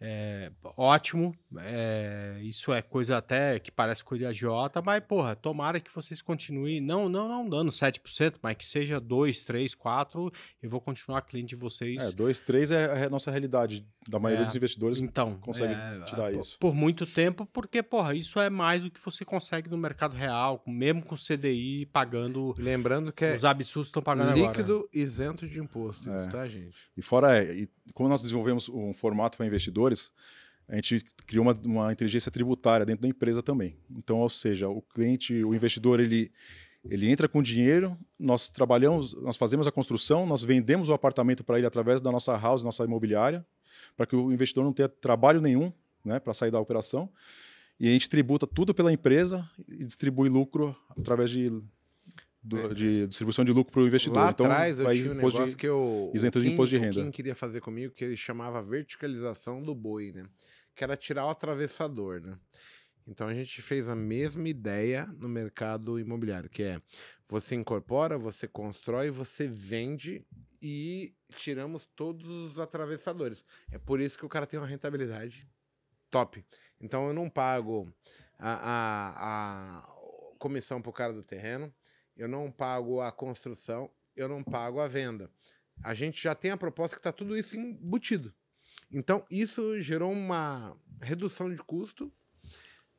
é, ótimo, é, isso é coisa até que parece coisa de agiota, mas porra, tomara que vocês continuem, não, não, não dando sete por cento, mas que seja dois, três, quatro, eu vou continuar cliente de vocês. É, dois, três é a nossa realidade, da maioria é, dos investidores então, consegue é, tirar por, isso. Por muito tempo, porque porra, isso é mais do que você consegue no mercado real, mesmo com C D I pagando, lembrando que os absurdos estão pagando líquido agora. Líquido isento de imposto, é. tá, gente? E fora, é, e como nós desenvolvemos um formato para investidores, a gente criou uma, uma inteligência tributária dentro da empresa também. Então, ou seja, o cliente, o investidor, ele, ele entra com dinheiro, nós trabalhamos, nós fazemos a construção, nós vendemos o apartamento para ele através da nossa house, nossa imobiliária, para que o investidor não tenha trabalho nenhum, né, para sair da operação. E a gente tributa tudo pela empresa e distribui lucro através de... Do, de distribuição de lucro para o investidor. Lá então, atrás eu tinha um negócio de, que eu, isento o Kim, de imposto de renda. O Kim queria fazer comigo, que ele chamava verticalização do boi, né? Que era tirar o atravessador, né? Então a gente fez a mesma ideia no mercado imobiliário, que é você incorpora, você constrói, você vende e tiramos todos os atravessadores. É por isso que o cara tem uma rentabilidade top. Então eu não pago a, a, a comissão para o cara do terreno, eu não pago a construção, eu não pago a venda. A gente já tem a proposta que está tudo isso embutido. Então, isso gerou uma redução de custo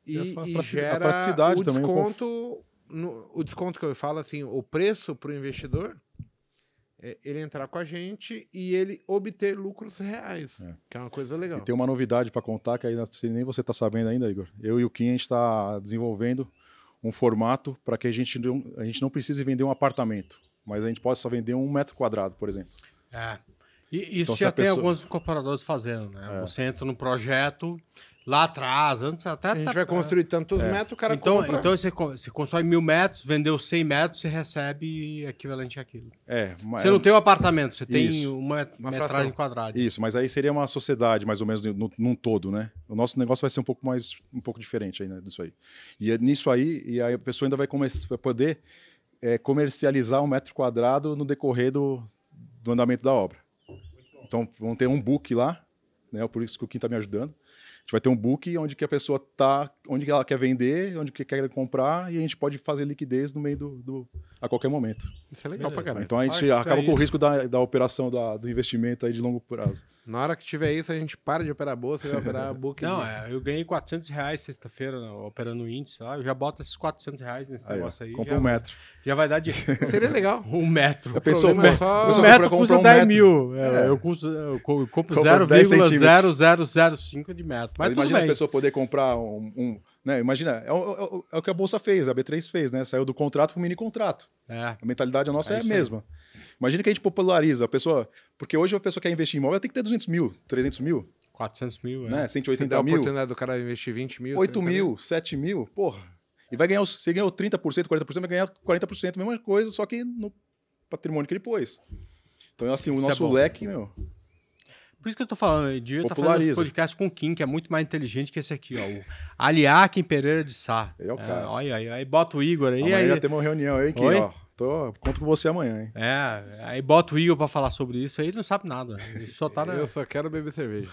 e, e, e gera a praticidade o também, desconto... No, o desconto que eu falo, assim, o preço para o investidor, é ele entrar com a gente e ele obter lucros reais, é. que é uma coisa legal. E tem uma novidade para contar que aí nem você está sabendo ainda, Igor. Eu e o Kim, a gente está desenvolvendo um formato para que a gente, não, a gente não precise vender um apartamento, mas a gente possa só vender um metro quadrado, por exemplo. É. E isso então, já tem pessoa... alguns incorporadores fazendo, né? É. Você entra no projeto, lá atrás, antes até... A gente tá... vai construir tantos é. metros, o cara então, compra. Então, você, você constrói mil metros, vendeu cem metros, você recebe equivalente àquilo. É, mas... Você não tem um apartamento, você tem isso. uma, uma metragem quadrada. Isso, mas aí seria uma sociedade, mais ou menos, no, num todo, né? O nosso negócio vai ser um pouco mais, um pouco diferente aí, né, disso aí. E é nisso aí, e aí a pessoa ainda vai, vai poder é, comercializar um metro quadrado no decorrer do, do andamento da obra. Então, vão ter um book lá, né? Por isso que o Kim está me ajudando. A gente vai ter um book onde que a pessoa tá, onde ela quer vender, onde que quer comprar, e a gente pode fazer liquidez no meio do, do a qualquer momento. Isso é legal pra caralho. Então a gente acaba com isso. o risco da, da operação da, do investimento aí de longo prazo. Na hora que tiver isso, a gente para de operar a bolsa e vai operar a book. Não, é, eu ganhei quatrocentos reais sexta-feira operando o índice lá, eu já boto esses quatrocentos reais nesse aí, negócio aí. Compra já, um metro. Já vai dar de... Seria legal. Um metro. Eu pensou, me... é só... um metro custa um dez mil. É, é. Eu, custo, eu compro zero vírgula zero zero zero cinco de metro. Mas imagina a pessoa poder comprar um... um né? Imagina, é o, é o que a Bolsa fez, a B três fez, né? Saiu do contrato para o mini contrato. É. A mentalidade nossa é, é a mesma. Aí. Imagina que a gente populariza a pessoa... Porque hoje a pessoa quer investir em imóvel, ela tem que ter duzentos mil, trezentos mil. quatrocentos mil, né? É. cento e oitenta mil. Você dá a oportunidade do cara investir vinte mil, oito mil, sete mil, porra. E vai ganhar, se ganhou trinta por cento, quarenta por cento, vai ganhar quarenta por cento, mesma coisa, só que no patrimônio que ele pôs. Então, assim, o isso nosso é bom, leque, né? Meu... Por isso que eu tô falando, eu devia estar fazendo esse podcast com o Kim, que é muito mais inteligente que esse aqui, ó. O Aliakim Pereira de Sá. Ele é o cara. É, olha aí, aí bota o Igor aí. Amanhã aí... já tem uma reunião aí, Kim, ó. Tô, conto com você amanhã, hein? É, aí bota o Igor para falar sobre isso, aí ele não sabe nada. Ele só tá na... Eu só quero beber cerveja.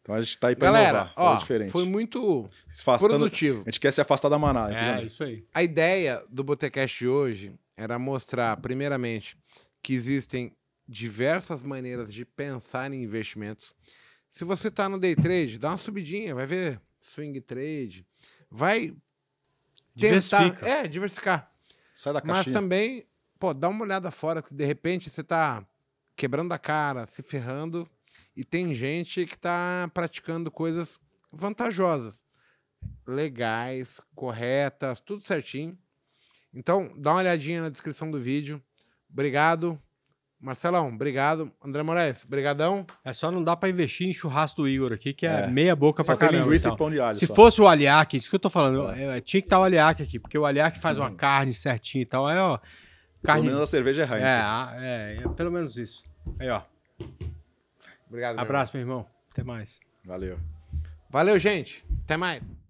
Então a gente tá aí pra Galera, inovar, ó, diferente. Foi muito Afastando, produtivo. A gente quer se afastar da manada. É, isso aí. A ideia do Botecast de hoje era mostrar, primeiramente, que existem diversas maneiras de pensar em investimentos. Se você está no day trade, dá uma subidinha, vai ver swing trade, vai tentar Diversifica. é, diversificar. Sai da caixinha. Mas também, pô, dá uma olhada fora, que de repente você está quebrando a cara, se ferrando, e tem gente que está praticando coisas vantajosas, legais, corretas, tudo certinho. Então, dá uma olhadinha na descrição do vídeo. Obrigado. Marcelão, obrigado. André Moraes, brigadão. É só não dá para investir em churrasco do Igor aqui, que é, é. meia boca para caramba. Linguiça e pão de alho, se só. fosse o Aliac, isso que eu tô falando, é. eu, eu, tinha que estar o Aliac aqui, porque o Aliac faz hum. uma carne certinha e tal. Aí, ó, carne... Pelo menos a cerveja é rainha. É, é, é, pelo menos isso. Aí, ó. Obrigado. Abraço, meu irmão. Até mais. Valeu. Valeu, gente. Até mais.